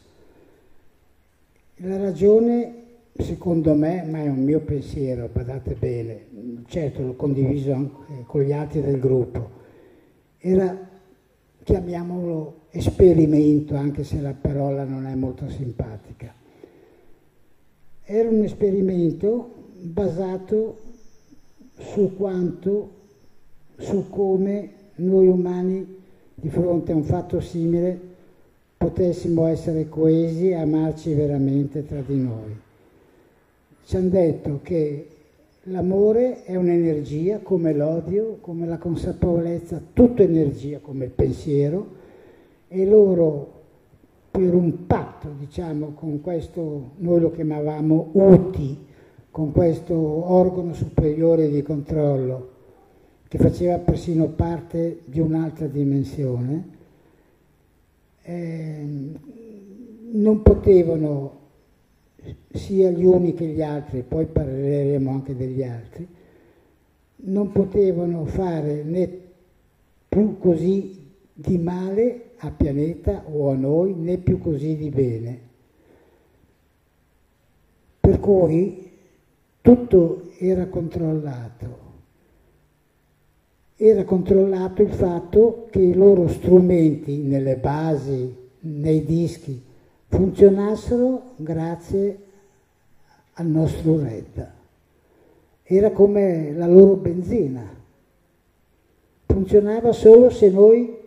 La ragione, secondo me, ma è un mio pensiero, badate bene, certo l'ho condiviso anche con gli altri del gruppo, era, chiamiamolo, esperimento, anche se la parola non è molto simpatica. Era un esperimento basato su quanto, su come noi umani di fronte a un fatto simile potessimo essere coesi e amarci veramente tra di noi. Ci hanno detto che l'amore è un'energia come l'odio, come la consapevolezza, tutto energia come il pensiero, e loro per un patto, diciamo, con questo, noi lo chiamavamo U T I, con questo organo superiore di controllo che faceva persino parte di un'altra dimensione, eh, non potevano, sia gli uni che gli altri, poi parleremo anche degli altri, non potevano fare né più così di male a pianeta o a noi, né più così di bene. Per cui tutto era controllato. Era controllato il fatto che i loro strumenti nelle basi, nei dischi, funzionassero grazie al nostro Red. Era come la loro benzina. Funzionava solo se noi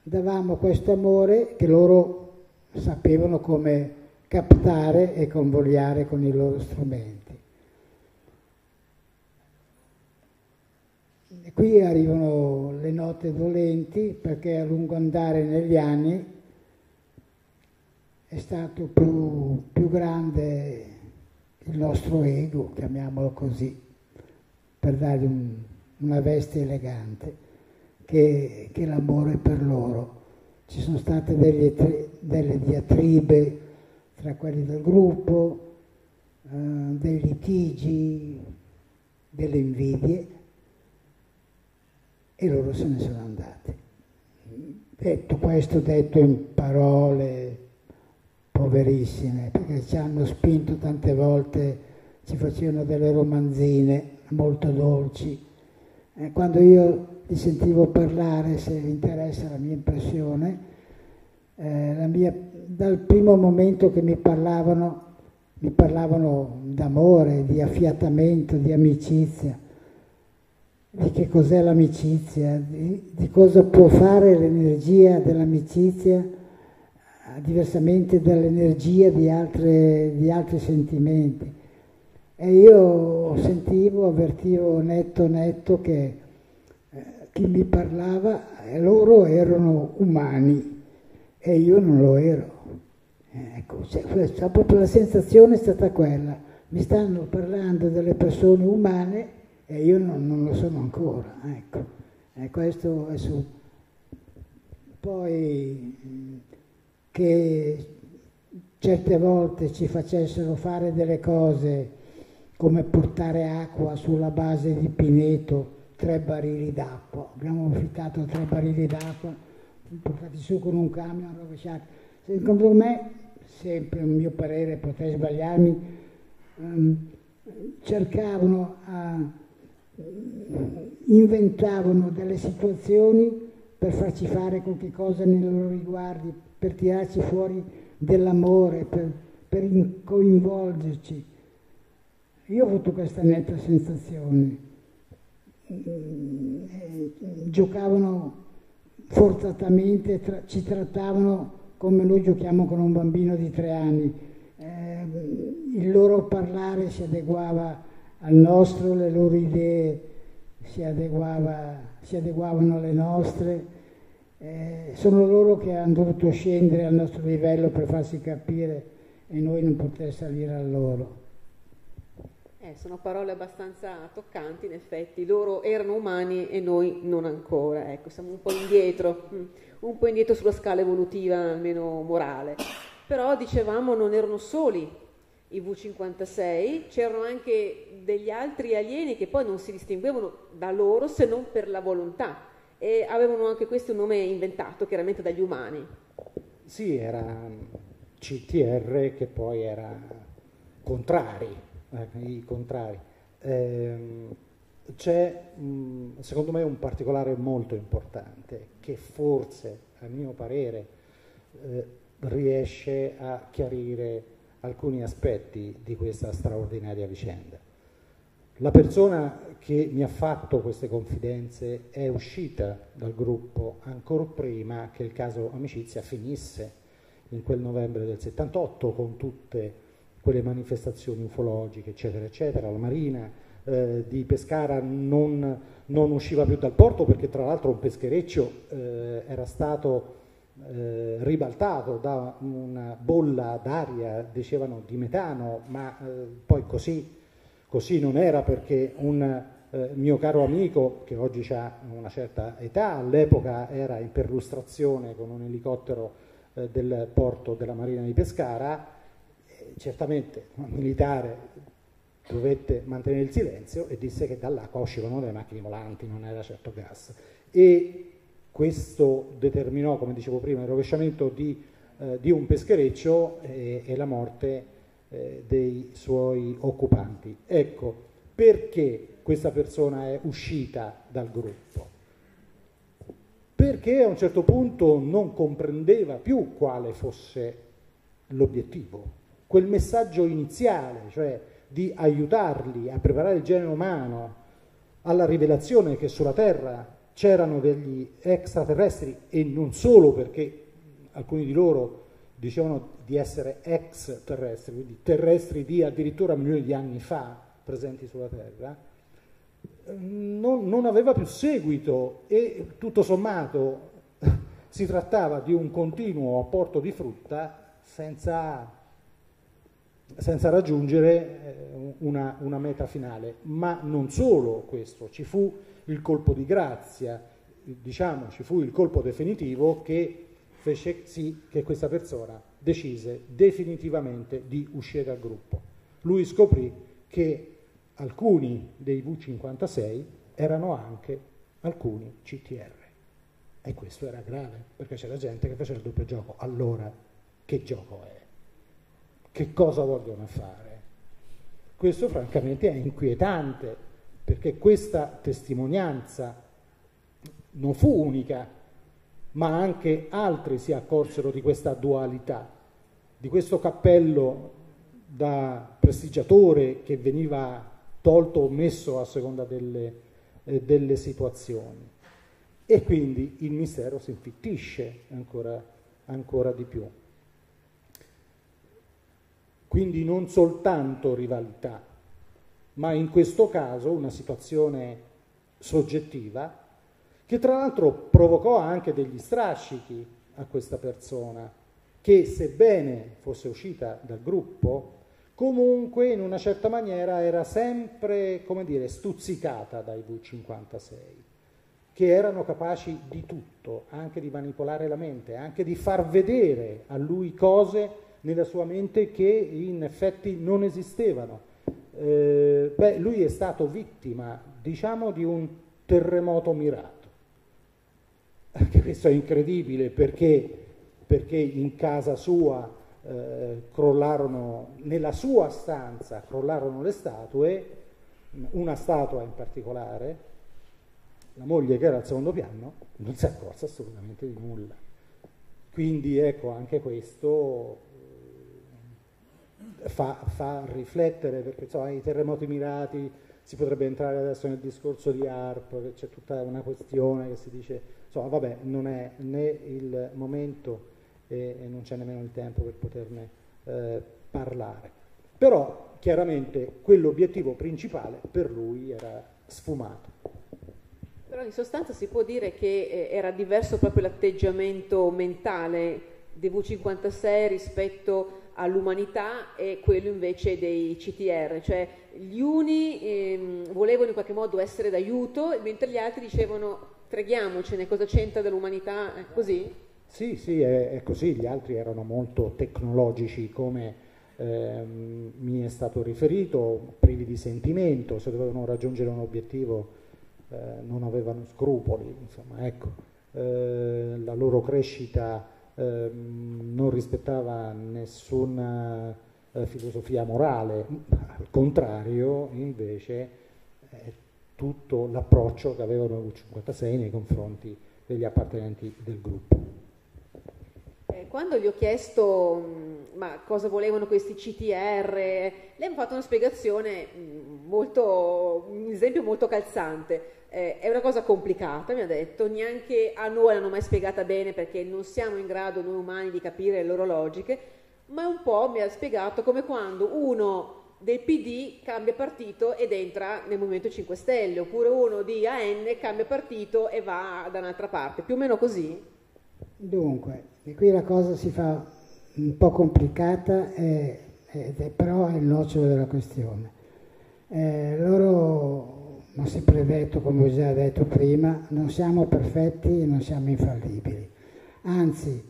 davamo questo amore che loro sapevano come captare e convogliare con i loro strumenti. E qui arrivano le note dolenti, perché a lungo andare negli anni è stato più, più grande il nostro ego, chiamiamolo così, per dargli un, una veste elegante, che, che l'amore per loro. Ci sono state delle, tri, delle diatribe tra quelli del gruppo, eh, dei litigi, delle invidie, e loro se ne sono andati. Detto questo, detto in parole poverissime, perché ci hanno spinto tante volte, ci facevano delle romanzine molto dolci. Eh, quando io li sentivo parlare, se vi interessa la mia impressione, eh, la mia, dal primo momento che mi parlavano, mi parlavano d'amore, di affiatamento, di amicizia, di che cos'è l'amicizia, di, di cosa può fare l'energia dell'amicizia diversamente dall'energia di, altre, di altri sentimenti. E io sentivo, avvertivo netto netto che chi mi parlava, e loro erano umani e io non lo ero. Ecco, cioè, cioè, proprio la sensazione è stata quella, mi stanno parlando delle persone umane e io non, non lo sono ancora. Ecco, e questo è su. Poi che certe volte ci facessero fare delle cose come portare acqua sulla base di Pineto, tre barili d'acqua, abbiamo affittato tre barili d'acqua, portati su con un camion, rovesciati. Secondo me, sempre un mio parere, potrei sbagliarmi, ehm, cercavano, a, inventavano delle situazioni per farci fare qualche cosa nei loro riguardi, per tirarci fuori dell'amore, per, per coinvolgerci. Io ho avuto questa netta sensazione. Giocavano forzatamente, tra, ci trattavano come noi giochiamo con un bambino di tre anni. Eh, il loro parlare si adeguava al nostro, le loro idee si, adeguava, si adeguavano alle nostre. Eh, sono loro che hanno dovuto scendere al nostro livello per farsi capire e noi non poter salire a loro. Eh, sono parole abbastanza toccanti, in effetti. Loro erano umani e noi non ancora. Ecco, siamo un po' indietro, un po' indietro sulla scala evolutiva, almeno morale. Però, dicevamo, non erano soli i V cinquantasei, c'erano anche degli altri alieni che poi non si distinguevano da loro se non per la volontà, e avevano anche questo nome inventato chiaramente dagli umani. Sì, era C T R, che poi era contrari, eh, i contrari. Ehm, c'è secondo me un particolare molto importante che forse, a mio parere, eh, riesce a chiarire alcuni aspetti di questa straordinaria vicenda. La persona che mi ha fatto queste confidenze è uscita dal gruppo ancora prima che il caso Amicizia finisse in quel novembre del settantotto, con tutte quelle manifestazioni ufologiche eccetera eccetera. La Marina eh, di Pescara non, non usciva più dal porto, perché tra l'altro un peschereccio eh, era stato Eh, ribaltato da una bolla d'aria, dicevano di metano, ma eh, poi così, così non era, perché un eh, mio caro amico, che oggi ha una certa età, all'epoca era in perlustrazione con un elicottero eh, del porto della Marina di Pescara. eh, certamente un militare dovette mantenere il silenzio e disse che dall'acqua uscivano delle macchine volanti, non era certo gas, e questo determinò, come dicevo prima, il rovesciamento di, eh, di un peschereccio e, e la morte eh, dei suoi occupanti. Ecco, perché questa persona è uscita dal gruppo? Perché a un certo punto non comprendeva più quale fosse l'obiettivo. Quel messaggio iniziale, cioè di aiutarli a preparare il genere umano alla rivelazione che sulla Terra c'erano degli extraterrestri, e non solo, perché alcuni di loro dicevano di essere ex-terrestri, quindi terrestri di addirittura milioni di anni fa presenti sulla Terra, non, non aveva più seguito, e tutto sommato si trattava di un continuo apporto di frutta senza, senza raggiungere una, una meta finale. Ma non solo questo, ci fu il colpo di grazia, diciamo, ci fu il colpo definitivo che fece sì che questa persona decise definitivamente di uscire dal gruppo. Lui scoprì che alcuni dei V cinquantasei erano anche alcuni C T R, e questo era grave, perché c'era gente che faceva il doppio gioco. Allora, che gioco è? Che cosa vogliono fare? Questo francamente è inquietante, perché questa testimonianza non fu unica, ma anche altri si accorsero di questa dualità, di questo cappello da prestigiatore che veniva tolto o messo a seconda delle, eh, delle situazioni. E quindi il mistero si infittisce ancora, ancora di più. Quindi non soltanto rivalità, ma in questo caso una situazione soggettiva, che tra l'altro provocò anche degli strascichi a questa persona, che sebbene fosse uscita dal gruppo, comunque in una certa maniera era sempre, come dire, stuzzicata dai V cinquantasei, che erano capaci di tutto, anche di manipolare la mente, anche di far vedere a lui cose nella sua mente che in effetti non esistevano. Eh, beh, lui è stato vittima, diciamo, di un terremoto mirato. Anche questo è incredibile, perché perché in casa sua eh, crollarono, nella sua stanza crollarono le statue, una statua in particolare. La moglie, che era al secondo piano, non si è accorsa assolutamente di nulla. Quindi ecco, anche questo fa, fa riflettere, perché insomma, i terremoti mirati, si potrebbe entrare adesso nel discorso di A R P, che c'è tutta una questione che si dice, insomma vabbè, non è né il momento e, e non c'è nemmeno il tempo per poterne eh, parlare. Però chiaramente quell'obiettivo principale per lui era sfumato. Però in sostanza si può dire che eh, era diverso proprio l'atteggiamento mentale dei V cinquantasei rispetto all'umanità e quello invece dei C T R, cioè gli uni eh, volevano in qualche modo essere d'aiuto, mentre gli altri dicevano freghiamocene, cosa c'entra dell'umanità, è così? Sì, sì, è, è così, gli altri erano molto tecnologici, come eh, mi è stato riferito, privi di sentimento, se dovevano raggiungere un obiettivo Eh, non avevano scrupoli, insomma, ecco, eh, la loro crescita eh, non rispettava nessuna eh, filosofia morale, al contrario invece eh, tutto l'approccio che avevano i V cinquantasei nei confronti degli appartenenti del gruppo. Eh, quando gli ho chiesto mh, ma cosa volevano questi C T R, lei mi ha fatto una spiegazione mh, molto, un esempio molto calzante. Eh, è una cosa complicata, mi ha detto, neanche a noi l'hanno mai spiegata bene perché non siamo in grado noi umani di capire le loro logiche, ma un po' mi ha spiegato come quando uno del P D cambia partito ed entra nel Movimento cinque Stelle, oppure uno di A N cambia partito e va da un'altra parte, più o meno così? Dunque, e qui la cosa si fa un po' complicata, eh, ed è però il nocciolo della questione. Eh, loro... Ho sempre detto, come ho già detto prima, non siamo perfetti e non siamo infallibili, anzi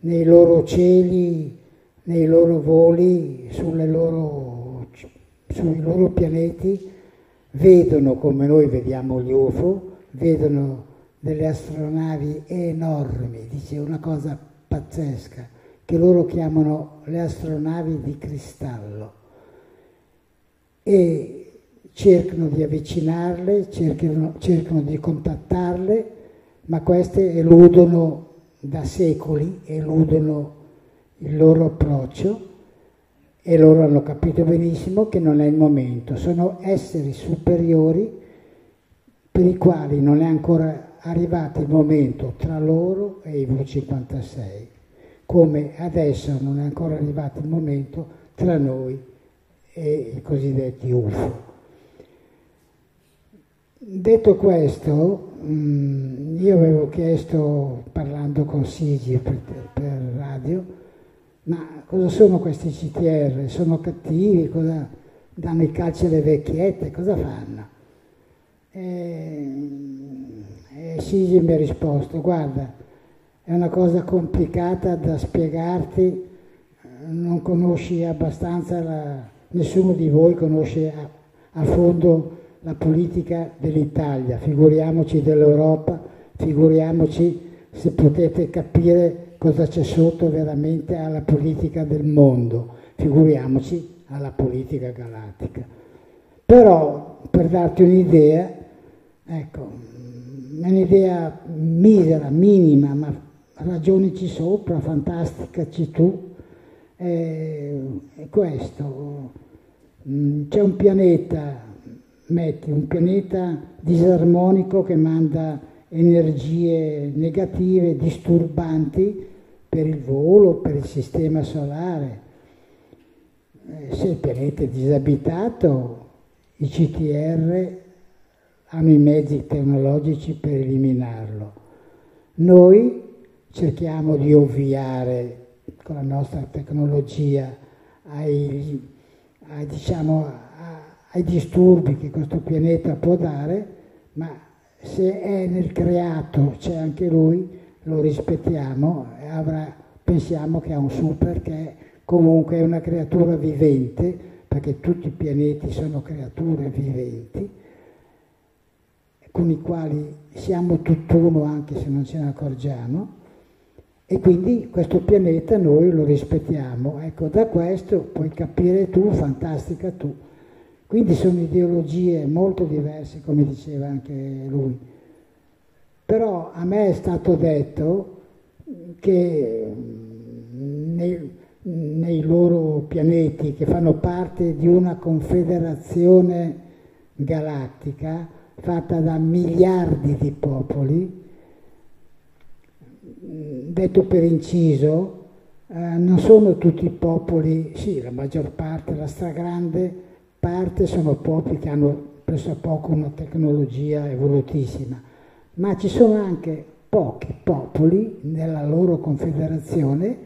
nei loro cieli, nei loro voli, sulle loro, sui loro pianeti vedono, come noi vediamo gli U F O, vedono delle astronavi enormi, dice una cosa pazzesca, che loro chiamano le astronavi di cristallo, e cercano di avvicinarle, cercano, cercano di contattarle, ma queste eludono da secoli, eludono il loro approccio, e loro hanno capito benissimo che non è il momento. Sono esseri superiori per i quali non è ancora arrivato il momento tra loro e i V cinquantasei, come adesso non è ancora arrivato il momento tra noi e i cosiddetti U F O. Detto questo, io avevo chiesto, parlando con Sigiel per, per radio, ma cosa sono questi C T R? Sono cattivi? Cosa, danno i calci alle vecchiette? Cosa fanno? E, e Sigiel mi ha risposto, guarda, è una cosa complicata da spiegarti, non conosci abbastanza, la, nessuno di voi conosce a, a fondo la politica dell'Italia, figuriamoci dell'Europa, figuriamoci se potete capire cosa c'è sotto veramente alla politica del mondo, figuriamoci alla politica galattica. Però, per darti un'idea, ecco, un'idea misera, minima, ma ragionici sopra, fantasticaci tu, è questo. C'è un pianeta... Metti un pianeta disarmonico che manda energie negative, disturbanti per il volo, per il sistema solare. Se il pianeta è disabitato, i C T R hanno i mezzi tecnologici per eliminarlo. Noi cerchiamo di ovviare con la nostra tecnologia ai, ai diciamo, ai disturbi che questo pianeta può dare, ma se è nel creato c'è anche lui, lo rispettiamo, avrà, pensiamo che ha un su, perché comunque è una creatura vivente, perché tutti i pianeti sono creature viventi, con i quali siamo tutt'uno anche se non ce ne accorgiamo, E quindi questo pianeta noi lo rispettiamo. Ecco, da questo puoi capire tu, fantastica tu. Quindi sono ideologie molto diverse, come diceva anche lui. Però a me è stato detto che nei, nei loro pianeti, che fanno parte di una confederazione galattica fatta da miliardi di popoli, detto per inciso, eh, non sono tutti i popoli, sì, la maggior parte, la stragrande parte sono popoli che hanno presso poco una tecnologia evolutissima, ma ci sono anche pochi popoli nella loro confederazione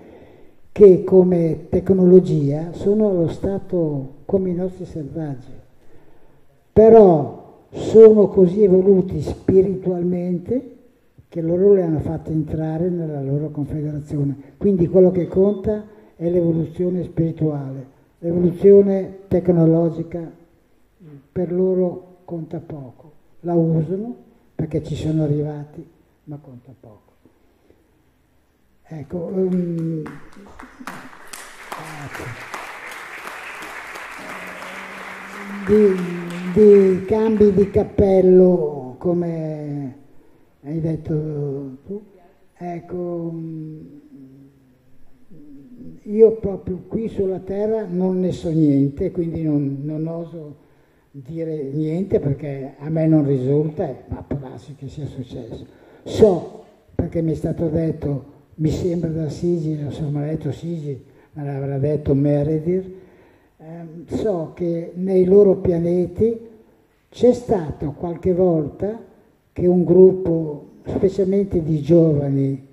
che come tecnologia sono allo stato come i nostri selvaggi, però sono così evoluti spiritualmente che loro le hanno fatte entrare nella loro confederazione. Quindi quello che conta è l'evoluzione spirituale, l'evoluzione tecnologica per loro conta poco, la usano perché ci sono arrivati, ma conta poco. Ecco, um, di, di cambi di cappello come hai detto tu, ecco, io proprio qui sulla terra non ne so niente, quindi non, non oso dire niente perché a me non risulta, eh, ma può darsi che sia successo. So, perché mi è stato detto, mi sembra da Sigiel, non so, me l'ha detto Sigiel, me l'avrà detto Meredir, eh, so che nei loro pianeti c'è stato qualche volta che un gruppo, specialmente di giovani,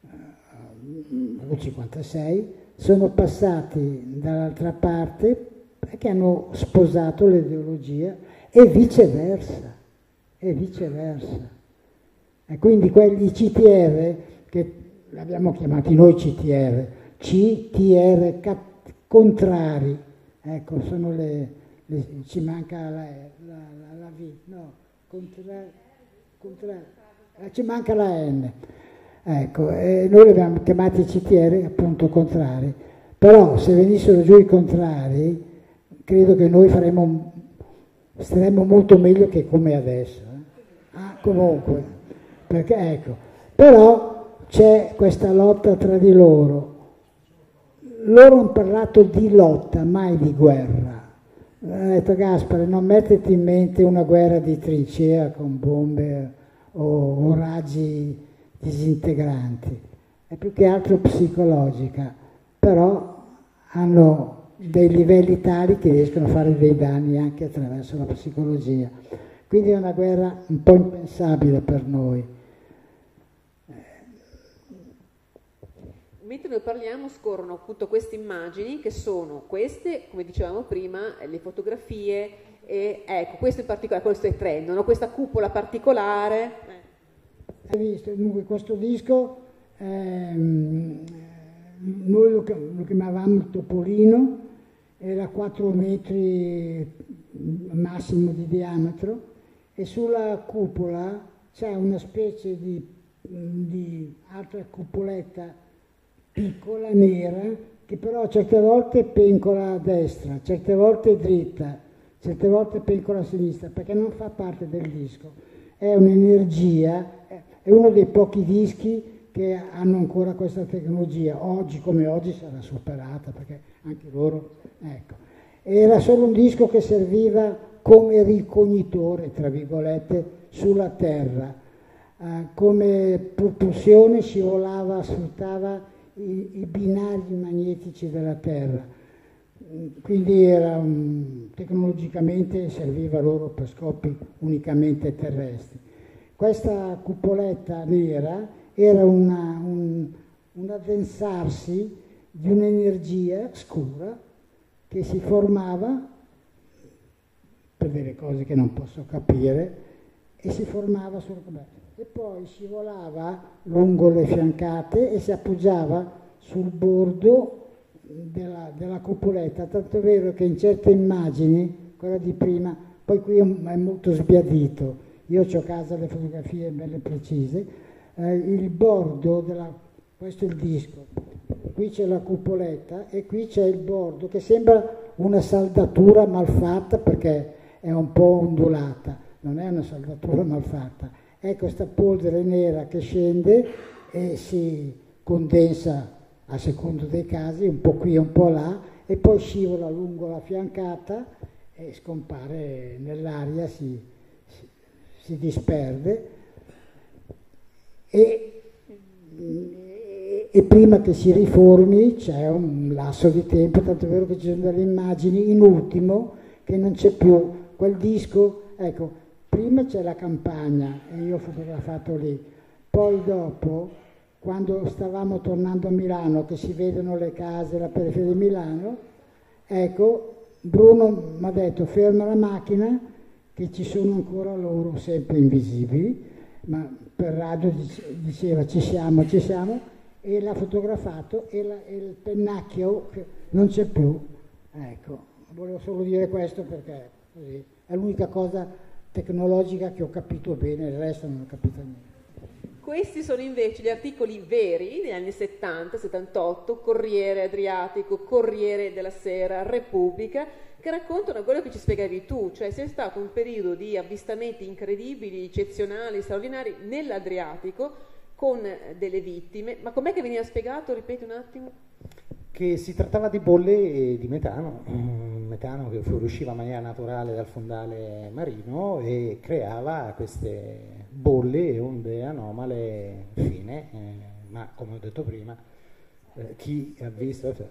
V cinquantasei, sono passati dall'altra parte perché hanno sposato l'ideologia e viceversa, e viceversa. E quindi quelli C T R, che l'abbiamo chiamati noi C T R, C T R contrari, ecco, sono le, le ci manca la, la, la, la V, no, contrari. Ci manca la N, ecco, e noi li abbiamo chiamati C T R appunto contrari, però se venissero giù i contrari credo che noi faremmo, staremmo molto meglio che come adesso, eh? Ah, comunque, perché ecco, però c'è questa lotta tra di loro, loro hanno parlato di lotta, mai di guerra. Ha detto Gaspare, non mettiti in mente una guerra di trincea con bombe o, o raggi disintegranti, è più che altro psicologica, però hanno dei livelli tali che riescono a fare dei danni anche attraverso la psicologia, quindi è una guerra un po' impensabile per noi. Mentre noi parliamo scorrono appunto queste immagini che sono queste, come dicevamo prima, le fotografie, e ecco, questo in particolare, questo è Trenno, no? Questa cupola particolare. Hai visto? Dunque questo disco, ehm, noi lo, lo chiamavamo Topolino, era quattro metri massimo di diametro e sulla cupola c'è una specie di, di altra cupoletta piccola, nera, che però certe volte pencola a destra, certe volte dritta, certe volte pencola a sinistra, perché non fa parte del disco. È un'energia, è uno dei pochi dischi che hanno ancora questa tecnologia. Oggi come oggi sarà superata, perché anche loro, ecco. Era solo un disco che serviva come ricognitore, tra virgolette, sulla terra. Eh, come propulsione scivolava, sfruttava I, i binari magnetici della Terra, quindi era, um, tecnologicamente serviva loro per scopi unicamente terrestri. Questa cupoletta nera era una, un, un addensarsi di un'energia scura che si formava per delle cose che non posso capire e si formava sul coperto. E poi scivolava lungo le fiancate e si appoggiava sul bordo della, della cupoletta, tanto è vero che in certe immagini, quella di prima, poi qui è molto sbiadito, io ho a casa le fotografie belle precise, eh, il bordo della questo è il disco, qui c'è la cupoletta e qui c'è il bordo che sembra una saldatura malfatta perché è un po' ondulata, non è una saldatura malfatta, è questa polvere nera che scende e si condensa a secondo dei casi, un po' qui e un po' là, e poi scivola lungo la fiancata e scompare nell'aria, si, si, si disperde e, e, e prima che si riformi c'è un lasso di tempo, tanto è vero che ci sono delle immagini in ultimo che non c'è più quel disco, ecco, prima c'è la campagna e io ho fotografato lì, poi dopo quando stavamo tornando a Milano, che si vedono le case, la periferia di Milano, ecco, Bruno mi ha detto ferma la macchina, che ci sono ancora loro, sempre invisibili, ma per radio diceva ci siamo, ci siamo, e l'ha fotografato e, la, e il pennacchio non c'è più. Ecco, volevo solo dire questo perché così, è l'unica cosa tecnologica che ho capito bene, il resto non ho capito niente. Questi sono invece gli articoli veri degli anni settanta settantotto, Corriere Adriatico, Corriere della Sera, Repubblica, che raccontano quello che ci spiegavi tu, cioè c'è stato un periodo di avvistamenti incredibili, eccezionali, straordinari nell'Adriatico con delle vittime. Ma com'è che veniva spiegato? Ripeti un attimo. Che si trattava di bolle di metano, metano che fuoriusciva in maniera naturale dal fondale marino e creava queste bolle e onde anomale fine, eh, ma come ho detto prima, eh, chi ha visto, cioè,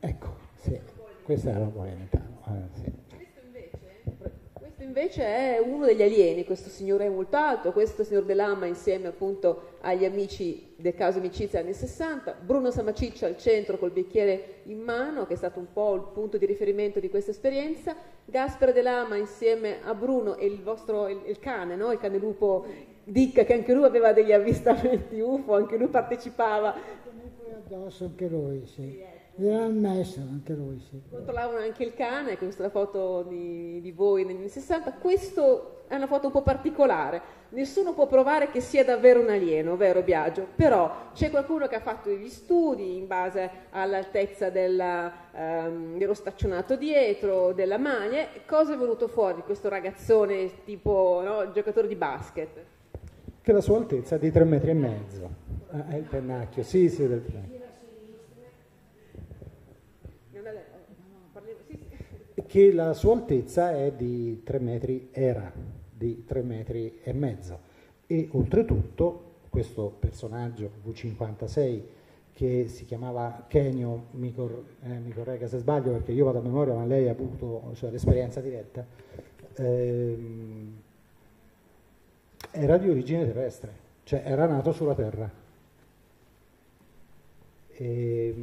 ecco, sì, questa era la bolla di metano. Eh, sì. questo, invece, questo invece è uno degli alieni, questo signore è molto alto, questo signor De Lama insieme appunto agli amici del caso Amicizia anni sessanta, Bruno Sammaciccia al centro col bicchiere in mano, che è stato un po' il punto di riferimento di questa esperienza, Gaspare De Lama insieme a Bruno e il vostro il, il cane, no? Il cane lupo Dick, che anche lui aveva degli avvistamenti U F O, anche lui partecipava. Addosso anche lui, sì. Gli hanno messo anche lui, sì. Controllavano anche il cane, questa è la foto di, di voi negli anni sessanta. Questo è una foto un po' particolare. Nessuno può provare che sia davvero un alieno, vero Biagio? Però c'è qualcuno che ha fatto degli studi in base all'altezza della, ehm, dello staccionato dietro, della maglia. Cosa è venuto fuori di questo ragazzone tipo, no, giocatore di basket? Che la sua altezza è di tre metri e mezzo. Ah, è il pennacchio, sì, sì, del pennacchio. Che la sua altezza è di tre metri, era di tre metri e mezzo, e oltretutto questo personaggio V cinquantasei che si chiamava Kenio, mi, cor- eh, mi corregga se sbaglio perché io vado a memoria ma lei ha avuto, cioè, l'esperienza diretta, ehm, era di origine terrestre, cioè era nato sulla Terra. E,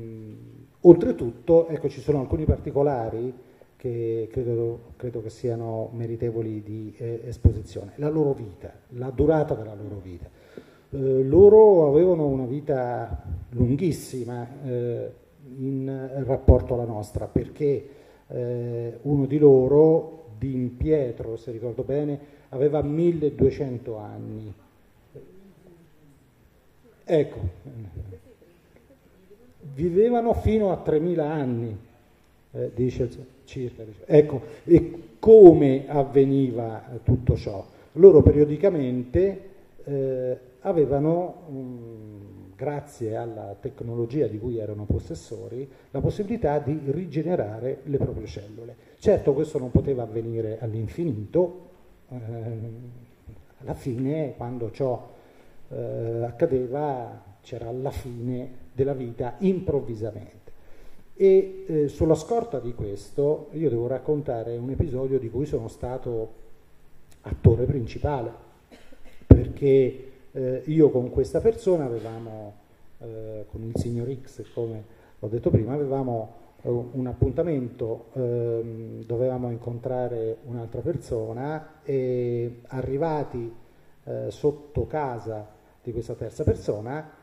oltretutto, ecco, ci sono alcuni particolari che credo, credo che siano meritevoli di eh, esposizione. La loro vita, la durata della loro vita. Eh, loro avevano una vita lunghissima eh, in rapporto alla nostra, perché eh, uno di loro, Din Pietro, se ricordo bene, aveva milleduecento anni. Ecco, vivevano fino a tremila anni. Eh, dice circa, dice. Ecco, e come avveniva eh, tutto ciò? Loro periodicamente eh, avevano, mh, grazie alla tecnologia di cui erano possessori, la possibilità di rigenerare le proprie cellule. Certo, questo non poteva avvenire all'infinito, eh, alla fine, quando ciò eh, accadeva, c'era la fine della vita improvvisamente. E eh, sulla scorta di questo io devo raccontare un episodio di cui sono stato attore principale, perché eh, io con questa persona avevamo, eh, con il signor X, come ho detto prima, avevamo eh, un appuntamento, eh, dovevamo incontrare un'altra persona e arrivati eh, sotto casa di questa terza persona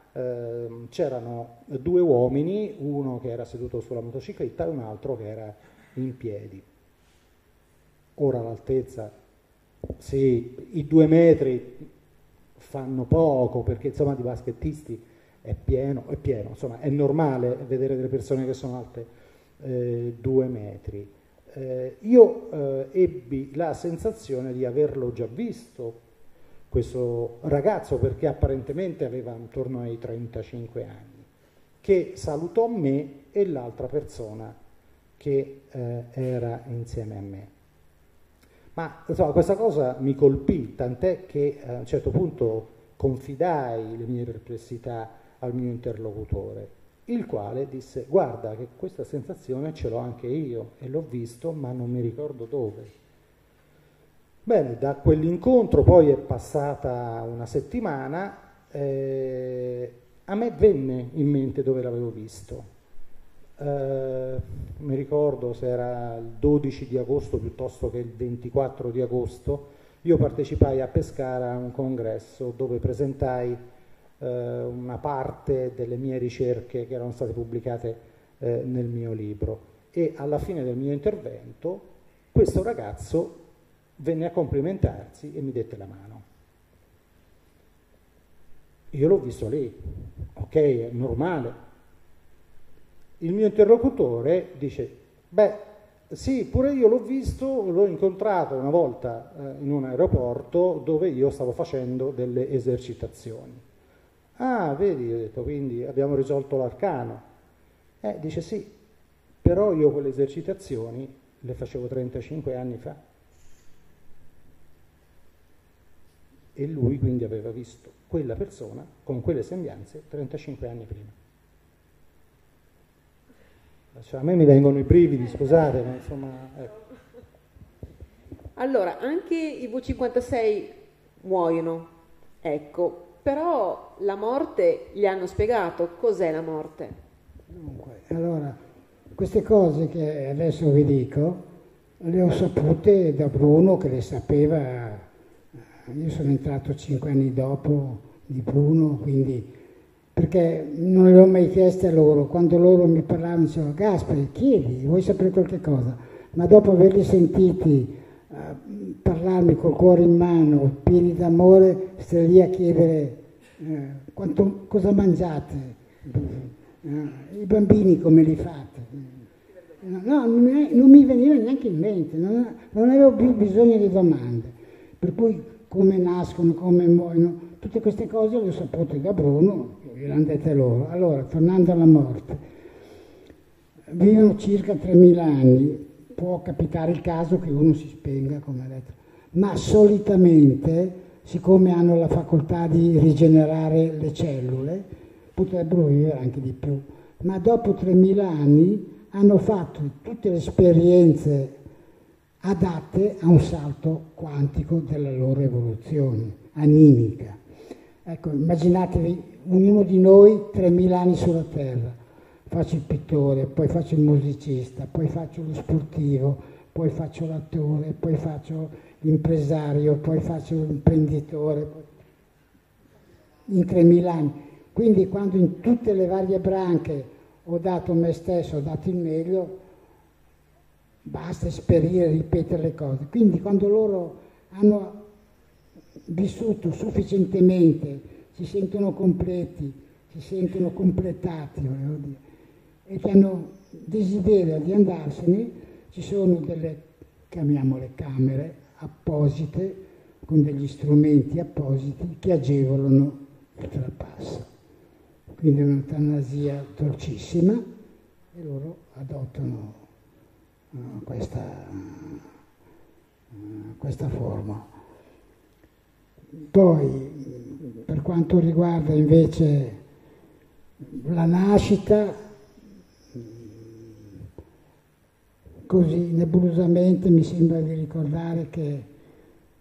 c'erano due uomini, uno che era seduto sulla motocicletta e un altro che era in piedi. Ora l'altezza, sì, i due metri fanno poco, perché insomma di baschettisti è pieno, è pieno, insomma è normale vedere delle persone che sono alte eh, due metri. Eh, io eh, ebbi la sensazione di averlo già visto, questo ragazzo, perché apparentemente aveva intorno ai trentacinque anni, che salutò me e l'altra persona che eh, era insieme a me. Ma insomma, questa cosa mi colpì, tant'è che a un certo punto confidai le mie perplessità al mio interlocutore, il quale disse: guarda che questa sensazione ce l'ho anche io e l'ho visto, ma non mi ricordo dove. Bene, da quell'incontro poi è passata una settimana, eh, a me venne in mente dove l'avevo visto, eh, mi ricordo se era il dodici di agosto piuttosto che il ventiquattro di agosto, io partecipai a Pescara a un congresso dove presentai eh, una parte delle mie ricerche che erano state pubblicate eh, nel mio libro, e alla fine del mio intervento questo ragazzo venne a complimentarsi e mi dette la mano. Io l'ho visto lì, ok, è normale. Il mio interlocutore dice: beh, sì, pure io l'ho visto, l'ho incontrato una volta eh, in un aeroporto dove io stavo facendo delle esercitazioni. Ah, vedi, ho detto, quindi abbiamo risolto l'arcano. Eh, dice sì, però io quelle esercitazioni le facevo trentacinque anni fa. E lui quindi aveva visto quella persona con quelle sembianze trentacinque anni prima. Cioè, a me mi vengono i brividi, scusate, ma insomma... Ecco. Allora, anche i V cinquantasei muoiono, ecco, però la morte gli hanno spiegato cos'è la morte. Dunque, allora, queste cose che adesso vi dico le ho sapute da Bruno, che le sapeva... Io sono entrato cinque anni dopo di Bruno, quindi, perché non le ho mai chieste a loro. Quando loro mi parlavano dicevano: Gaspare, chiedi, vuoi sapere qualche cosa? Ma dopo averli sentiti uh, parlarmi col cuore in mano, pieni d'amore, stare lì a chiedere uh, quanto, cosa mangiate, uh, i bambini come li fate. No, non, è, non mi veniva neanche in mente, non, non avevo più bisogno di domande. Per cui come nascono, come muoiono, tutte queste cose le ho sapute da Bruno, gliel'hanno dette loro. Allora, tornando alla morte, vivono circa tremila anni, può capitare il caso che uno si spenga, come ha detto, ma solitamente, siccome hanno la facoltà di rigenerare le cellule, potrebbero vivere anche di più, ma dopo tremila anni hanno fatto tutte le esperienze adatte a un salto quantico della loro evoluzione animica. Ecco, immaginatevi ognuno di noi tremila anni sulla Terra. Faccio il pittore, poi faccio il musicista, poi faccio lo sportivo, poi faccio l'attore, poi faccio l'impresario, poi faccio l'imprenditore. In tremila anni. Quindi quando in tutte le varie branche ho dato me stesso, ho dato il meglio, basta esperire, ripetere le cose. Quindi quando loro hanno vissuto sufficientemente, si sentono completi, si sentono completati, volevo dire, e che hanno desiderio di andarsene, ci sono delle, chiamiamole camere, apposite, con degli strumenti appositi che agevolano il trapasso. Quindi è un'eutanasia dolcissima e loro adottano Questa, questa forma. Poi per quanto riguarda invece la nascita, così nebulosamente mi sembra di ricordare che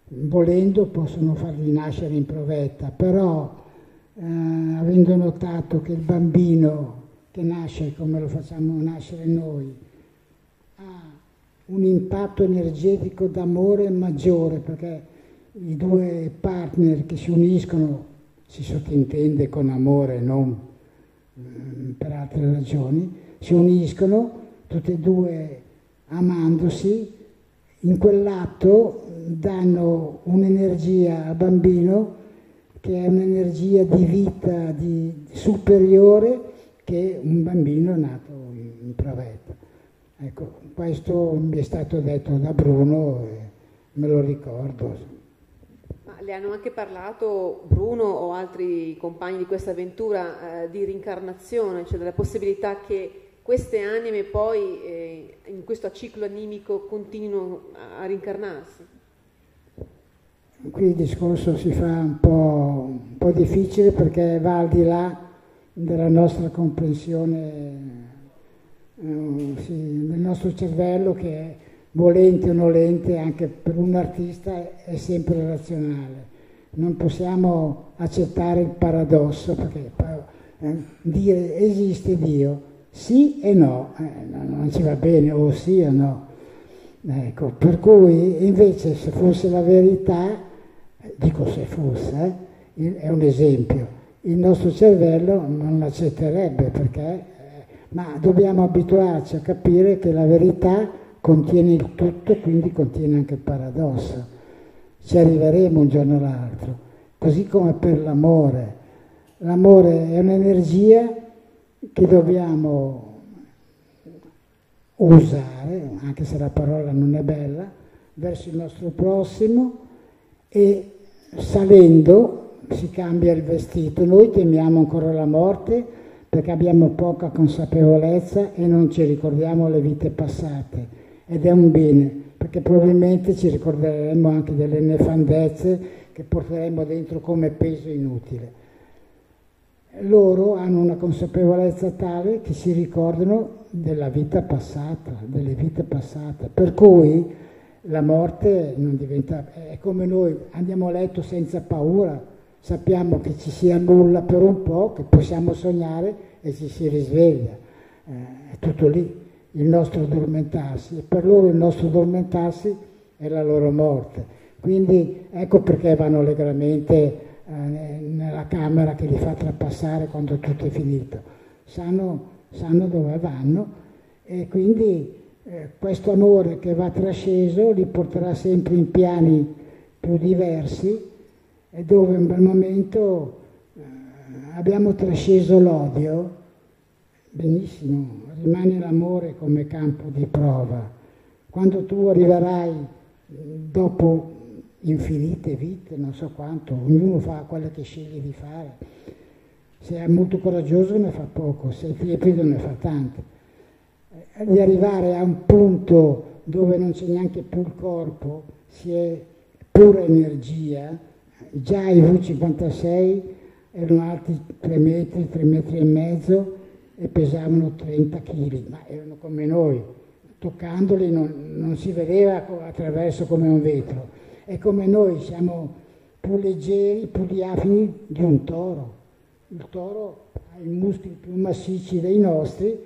volendo possono farli nascere in provetta, però eh, avendo notato che il bambino che nasce come lo facciamo nascere noi ha un impatto energetico d'amore maggiore, perché i due partner che si uniscono, si sottintende con amore, non eh, per altre ragioni, si uniscono tutti e due amandosi, in quell'atto danno un'energia al bambino che è un'energia di vita di, superiore che un bambino nato in provetta. Ecco, questo mi è stato detto da Bruno e me lo ricordo. Le hanno anche parlato Bruno o altri compagni di questa avventura eh, di rincarnazione, cioè della possibilità che queste anime poi eh, in questo ciclo animico continuino a rincarnarsi? Qui il discorso si fa un po', un po' difficile perché va al di là della nostra comprensione, eh, sì, del nostro cervello che è volente o nolente, anche per un artista è sempre razionale. Non possiamo accettare il paradosso, perché eh, dire esiste Dio, sì e no, eh, non ci va bene, o sì o no. Ecco, per cui invece se fosse la verità, dico se fosse, eh, è un esempio, il nostro cervello non l'accetterebbe perché, eh, ma dobbiamo abituarci a capire che la verità contiene il tutto, quindi contiene anche il paradosso. Ci arriveremo un giorno o l'altro, così come per l'amore. L'amore è un'energia che dobbiamo usare, anche se la parola non è bella, verso il nostro prossimo, e salendo si cambia il vestito. Noi temiamo ancora la morte perché abbiamo poca consapevolezza e non ci ricordiamo le vite passate. Ed è un bene, perché probabilmente ci ricorderemo anche delle nefandezze che porteremo dentro come peso inutile. Loro hanno una consapevolezza tale che si ricordano della vita passata, delle vite passate, per cui la morte non diventa... È come noi, andiamo a letto senza paura, sappiamo che ci si annulla per un po', che possiamo sognare e ci si risveglia. Eh, è tutto lì. Il nostro addormentarsi, e per loro il nostro addormentarsi è la loro morte. Quindi ecco perché vanno allegramente eh, nella camera che li fa trapassare quando tutto è finito. Sanno, sanno dove vanno, e quindi eh, questo amore che va trasceso li porterà sempre in piani più diversi, e dove in quel momento eh, abbiamo trasceso l'odio, benissimo. Rimane l'amore come campo di prova. Quando tu arriverai dopo infinite vite, non so quanto, ognuno fa quello che sceglie di fare. Se è molto coraggioso ne fa poco, se è tiepido ne fa tanto. Di arrivare a un punto dove non c'è neanche più il corpo, si è pura energia, già i V cinquantasei erano alti tre metri, tre metri e mezzo, e pesavano trenta chili, ma erano come noi, toccandoli non, non si vedeva attraverso come un vetro, e come noi siamo più leggeri, più diafini di un toro. Il toro ha i muscoli più massicci dei nostri,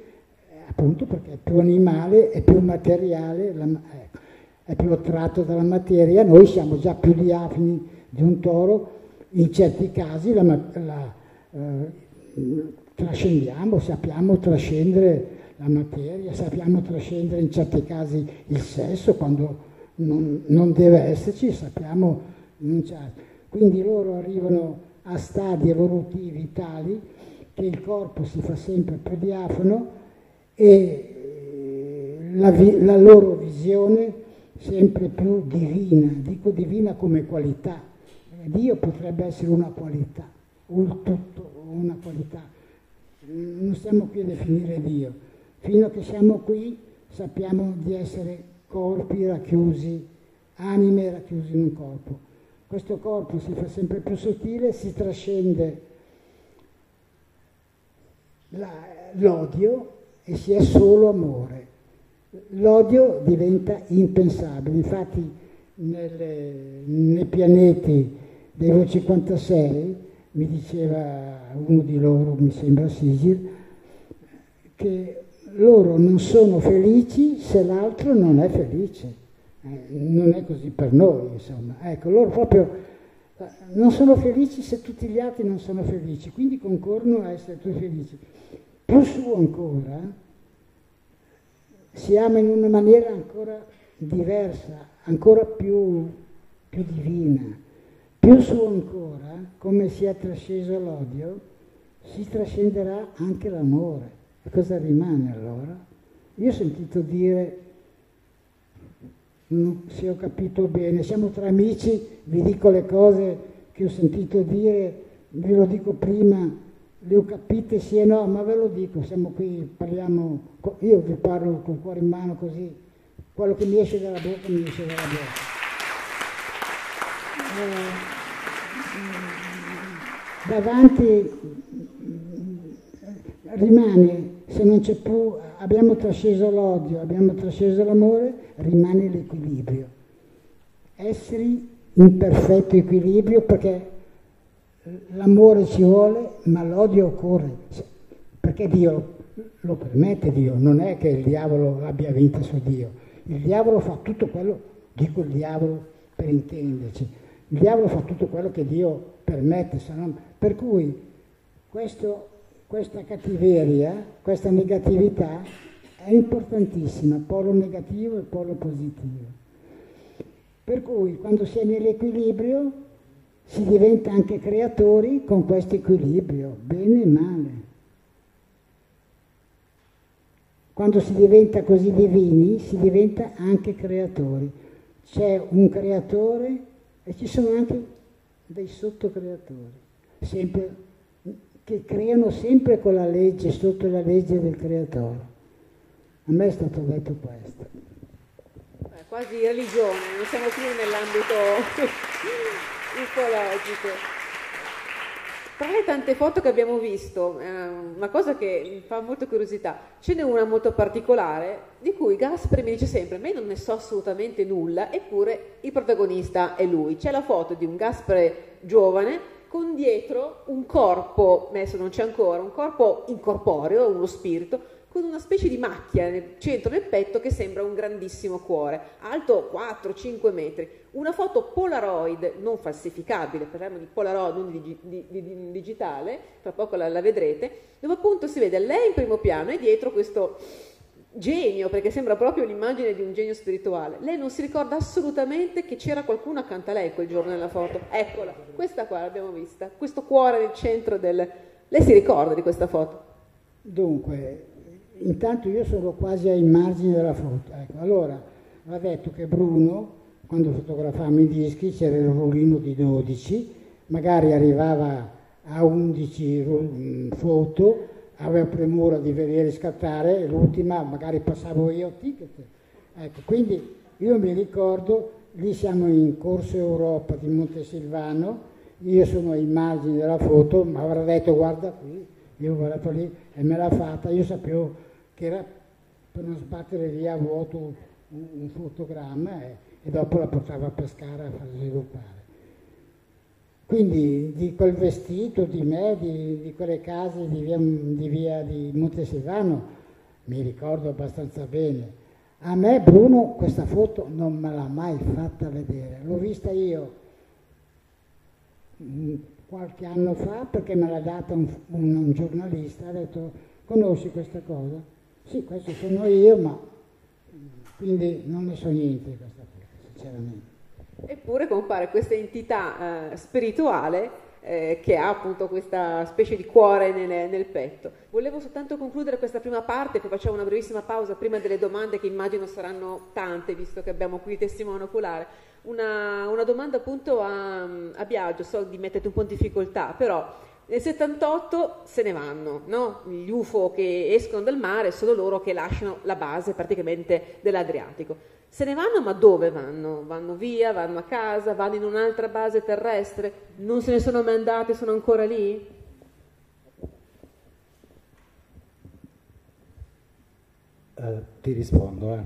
appunto perché è più animale, è più materiale, la, è più attratto dalla materia. Noi siamo già più diafini di un toro, in certi casi la... la eh, trascendiamo, sappiamo trascendere la materia, sappiamo trascendere in certi casi il sesso quando non, non deve esserci, sappiamo non c'è. Quindi loro arrivano a stadi evolutivi tali che il corpo si fa sempre più diafano e la, vi, la loro visione sempre più divina, dico divina come qualità. Dio potrebbe essere una qualità, un tutto, una qualità. Non stiamo qui a definire Dio. Fino a che siamo qui sappiamo di essere corpi racchiusi, anime racchiusi in un corpo. Questo corpo si fa sempre più sottile, si trascende l'odio e si è solo amore. L'odio diventa impensabile. Infatti nelle, nei pianeti dei V cinquantasei mi diceva uno di loro, mi sembra Sigiel, che loro non sono felici se l'altro non è felice. Eh, non è così per noi, insomma. Ecco, loro proprio non sono felici se tutti gli altri non sono felici, quindi concorrono a essere tutti felici. Più su ancora, si ama in una maniera ancora diversa, ancora più, più divina, Più su ancora, come si è trasceso l'odio, si trascenderà anche l'amore. E cosa rimane allora? Io ho sentito dire, se ho capito bene, siamo tra amici, vi dico le cose che ho sentito dire, ve lo dico prima, le ho capite sì e no, ma ve lo dico, siamo qui, parliamo, io vi parlo col cuore in mano così, quello che mi esce dalla bocca mi esce dalla bocca. Eh, davanti rimane, se non c'è più, abbiamo trasceso l'odio, abbiamo trasceso l'amore, rimane l'equilibrio. Esseri in perfetto equilibrio, perché l'amore ci vuole, ma l'odio occorre, perché Dio lo permette, Dio, non è che il diavolo abbia vinto su Dio. Il diavolo fa tutto quello, dico il diavolo per intenderci, il diavolo fa tutto quello che Dio permette, per cui questo... Questa cattiveria, questa negatività è importantissima, polo negativo e polo positivo. Per cui quando si è nell'equilibrio si diventa anche creatori con questo equilibrio, bene e male. Quando si diventa così divini si diventa anche creatori. C'è un creatore e ci sono anche dei sottocreatori, sempre che creano sempre con la legge, sotto la legge del creatore. A me è stato detto questo. È quasi religione, non siamo più nell'ambito ufologico. Tra le tante foto che abbiamo visto, eh, una cosa che mi fa molta curiosità, ce n'è una molto particolare di cui Gaspare mi dice sempre, a me non ne so assolutamente nulla, eppure il protagonista è lui. C'è la foto di un Gaspare giovane con dietro un corpo, adesso non c'è ancora, un corpo incorporeo, uno spirito, con una specie di macchia nel centro del petto che sembra un grandissimo cuore, alto quattro cinque metri. Una foto Polaroid, non falsificabile, parliamo di Polaroid, non di, di, di, di digitale, tra poco la, la vedrete, dove appunto si vede lei in primo piano e dietro questo genio, perché sembra proprio l'immagine di un genio spirituale. Lei non si ricorda assolutamente che c'era qualcuno accanto a lei quel giorno nella foto. Eccola, questa qua l'abbiamo vista, questo cuore nel centro del... Lei si ricorda di questa foto? Dunque, intanto io sono quasi ai margini della foto. Ecco, allora, va detto che Bruno, quando fotografavamo i dischi, c'era il rullino di dodici, magari arrivava a undici foto, aveva premura di vedere scattare, l'ultima magari passavo io, ticket. Ecco, quindi io mi ricordo, lì siamo in Corso Europa di Montesilvano, io sono ai margini della foto, mi avrà detto guarda qui, io ho guardato lì e me l'ha fatta, io sapevo che era per non sbattere via a vuoto un, un fotogramma e, e dopo la portavo a Pescara a far sviluppare. Quindi di quel vestito, di me, di, di quelle case di via di, via, di Montesilvano mi ricordo abbastanza bene. A me Bruno questa foto non me l'ha mai fatta vedere, l'ho vista io mh, qualche anno fa perché me l'ha data un, un, un giornalista, ha detto conosci questa cosa? Sì, questo sono io, ma quindi non ne so niente di questa foto, sinceramente. Eppure compare questa entità eh, spirituale eh, che ha appunto questa specie di cuore nel, nel petto. Volevo soltanto concludere questa prima parte, poi facciamo una brevissima pausa prima delle domande che immagino saranno tante, visto che abbiamo qui il testimone oculare. Una, una domanda appunto a, a Biagio, so di metterti un po' in difficoltà, però nel settantotto se ne vanno, no? Gli U F O che escono dal mare, solo loro che lasciano la base praticamente dell'Adriatico. Se ne vanno, ma dove vanno? Vanno via, vanno a casa, vanno in un'altra base terrestre? Non se ne sono mai andate, sono ancora lì? Eh, ti rispondo, eh.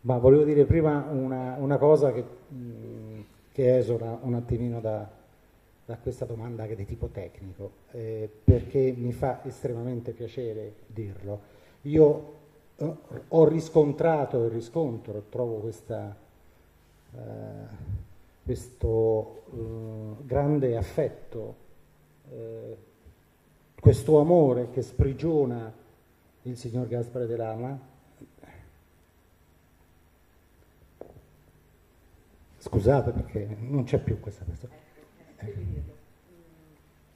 Ma volevo dire prima una, una cosa che, mh, che esula un attimino da, da questa domanda che è di tipo tecnico, eh, perché mi fa estremamente piacere dirlo. Io ho riscontrato e riscontro, trovo questa, eh, questo eh, grande affetto, eh, questo amore che sprigiona il signor Gaspare De Lama. Scusate perché non c'è più questa persona. Ecco.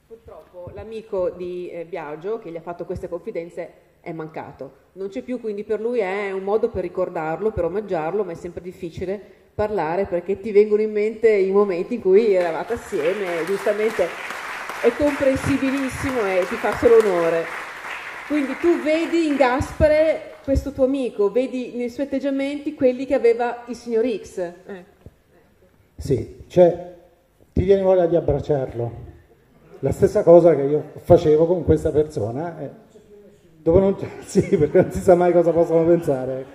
Purtroppo l'amico di eh, Biagio che gli ha fatto queste confidenze è mancato, non c'è più, quindi per lui è un modo per ricordarlo, per omaggiarlo, ma è sempre difficile parlare perché ti vengono in mente i momenti in cui eravate assieme, giustamente è comprensibilissimo e ti fa solo onore. Quindi tu vedi in Gaspare questo tuo amico, vedi nei suoi atteggiamenti quelli che aveva il signor X. Eh. Sì, cioè ti viene voglia di abbracciarlo, la stessa cosa che io facevo con questa persona, eh. Dopo non sì, perché non si sa mai cosa possono pensare.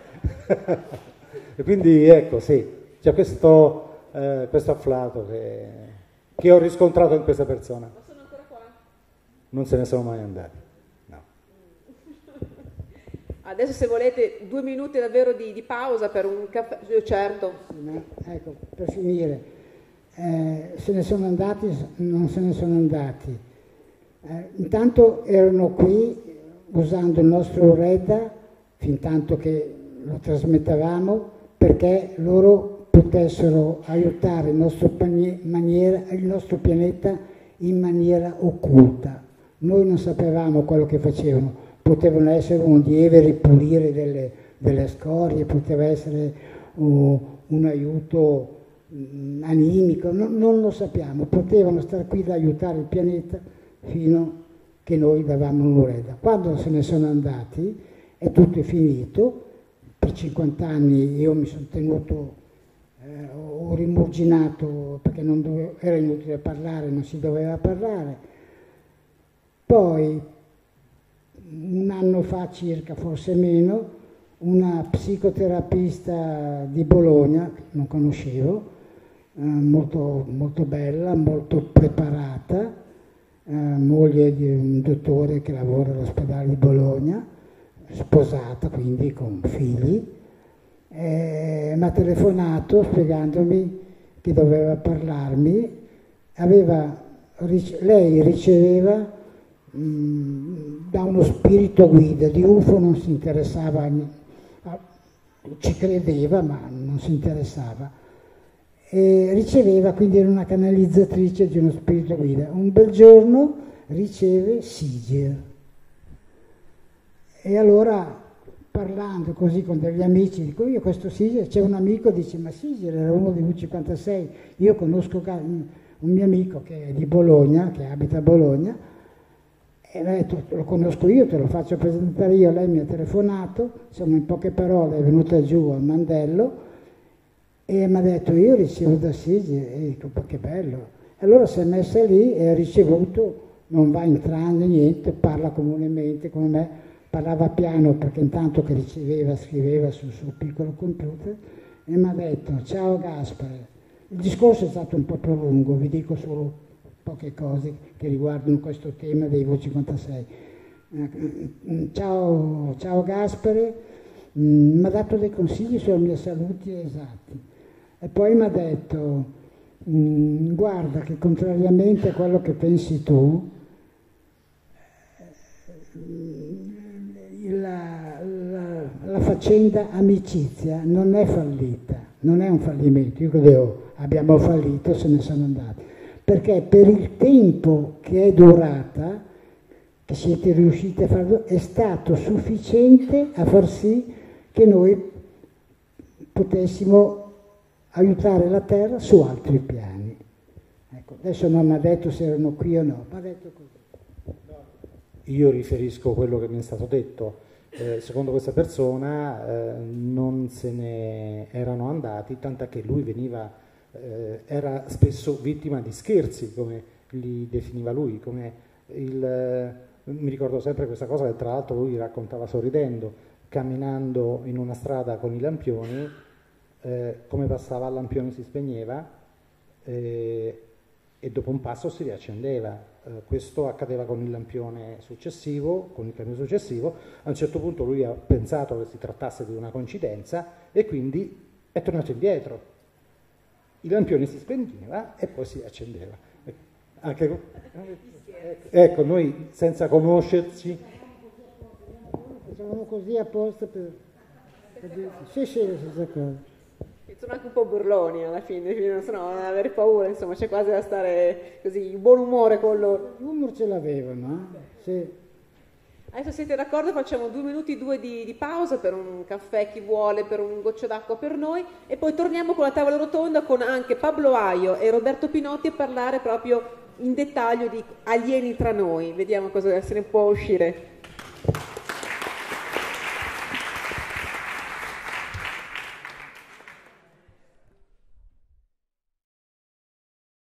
E quindi ecco, sì, c'è questo, eh, questo afflato che, che ho riscontrato in questa persona. Ma sono ancora qua? Non se ne sono mai andati, no. Adesso se volete due minuti davvero di, di pausa per un caffè, certo. No, ecco, per finire, eh, se ne sono andati, non se ne sono andati. Eh, intanto erano qui usando il nostro Reda fin tanto che lo trasmettavamo perché loro potessero aiutare il nostro, maniera, il nostro pianeta in maniera occulta. Noi non sapevamo quello che facevano, potevano essere un lieve ripulire delle, delle scorie, poteva essere un, un aiuto animico, no, non lo sappiamo, potevano stare qui ad aiutare il pianeta fino a che noi davamo un'oretta. Quando se ne sono andati è tutto finito, per cinquanta anni io mi sono tenuto, eh, ho rimurginato perché non dovevo, era inutile parlare, non si doveva parlare. Poi un anno fa circa, forse meno, una psicoterapista di Bologna, che non conoscevo, eh, molto, molto bella, molto preparata, Eh, moglie di un dottore che lavora all'ospedale di Bologna, sposata quindi con figli, eh, mi ha telefonato spiegandomi che doveva parlarmi. Aveva, rice lei riceveva mh, da uno spirito guida, di U F O non si interessava, ci credeva ma non si interessava. E riceveva, quindi era una canalizzatrice di uno spirito guida. Un bel giorno riceve Sigiel e allora, parlando così con degli amici, dico io questo Sigiel, c'è un amico dice ma Sigiel era uno di V cinquantasei, io conosco un mio amico che è di Bologna, che abita a Bologna, e lei, lo conosco io, te lo faccio presentare io. Lei mi ha telefonato, insomma in poche parole è venuta giù al mandello e mi ha detto io ricevo da Sigiel, e dico che bello, e allora si è messa lì e ha ricevuto, non va in tranne niente, parla comunemente come me, parlava piano perché intanto che riceveva scriveva sul suo piccolo computer, e mi ha detto ciao Gaspare. Il discorso è stato un po' più lungo, vi dico solo poche cose che riguardano questo tema dei V cinquantasei. Ciao, ciao Gaspare, mi ha dato dei consigli sulla mia salute esatti. E poi mi ha detto, guarda che contrariamente a quello che pensi tu, la, la, la faccenda amicizia non è fallita, non è un fallimento. Io credevo, abbiamo fallito, se ne sono andati. Perché per il tempo che è durata, che siete riusciti a farlo, è stato sufficiente a far sì che noi potessimo aiutare la Terra su altri piani. Ecco, adesso non mi ha detto se erano qui o no, ma ha detto così. Io riferisco quello che mi è stato detto. Eh, secondo questa persona eh, non se ne erano andati, tant'è che lui veniva, eh, era spesso vittima di scherzi, come li definiva lui. Come il, eh, mi ricordo sempre questa cosa che tra l'altro lui raccontava sorridendo, camminando in una strada con i lampioni. Eh, come passava al lampione si spegneva eh, e dopo un passo si riaccendeva, eh, questo accadeva con il lampione successivo, con il camion successivo. A un certo punto lui ha pensato che si trattasse di una coincidenza e quindi è tornato indietro, il lampione si spegneva e poi si riaccendeva. Eh, anche, eh, ecco, noi senza conoscerci facciamo così apposta per, per dire, sì sì la stessa cosa. Sono anche un po' burloni alla fine, non sono ad avere paura, insomma, c'è quasi da stare così, in buon umore con loro. L'umor ce l'avevano, eh? Sì. Adesso siete d'accordo? Facciamo due minuti, due di, di pausa per un caffè, chi vuole, per un goccio d'acqua per noi, e poi torniamo con la tavola rotonda con anche Pablo Aio e Roberto Pinotti a parlare proprio in dettaglio di alieni tra noi. Vediamo cosa se ne può uscire.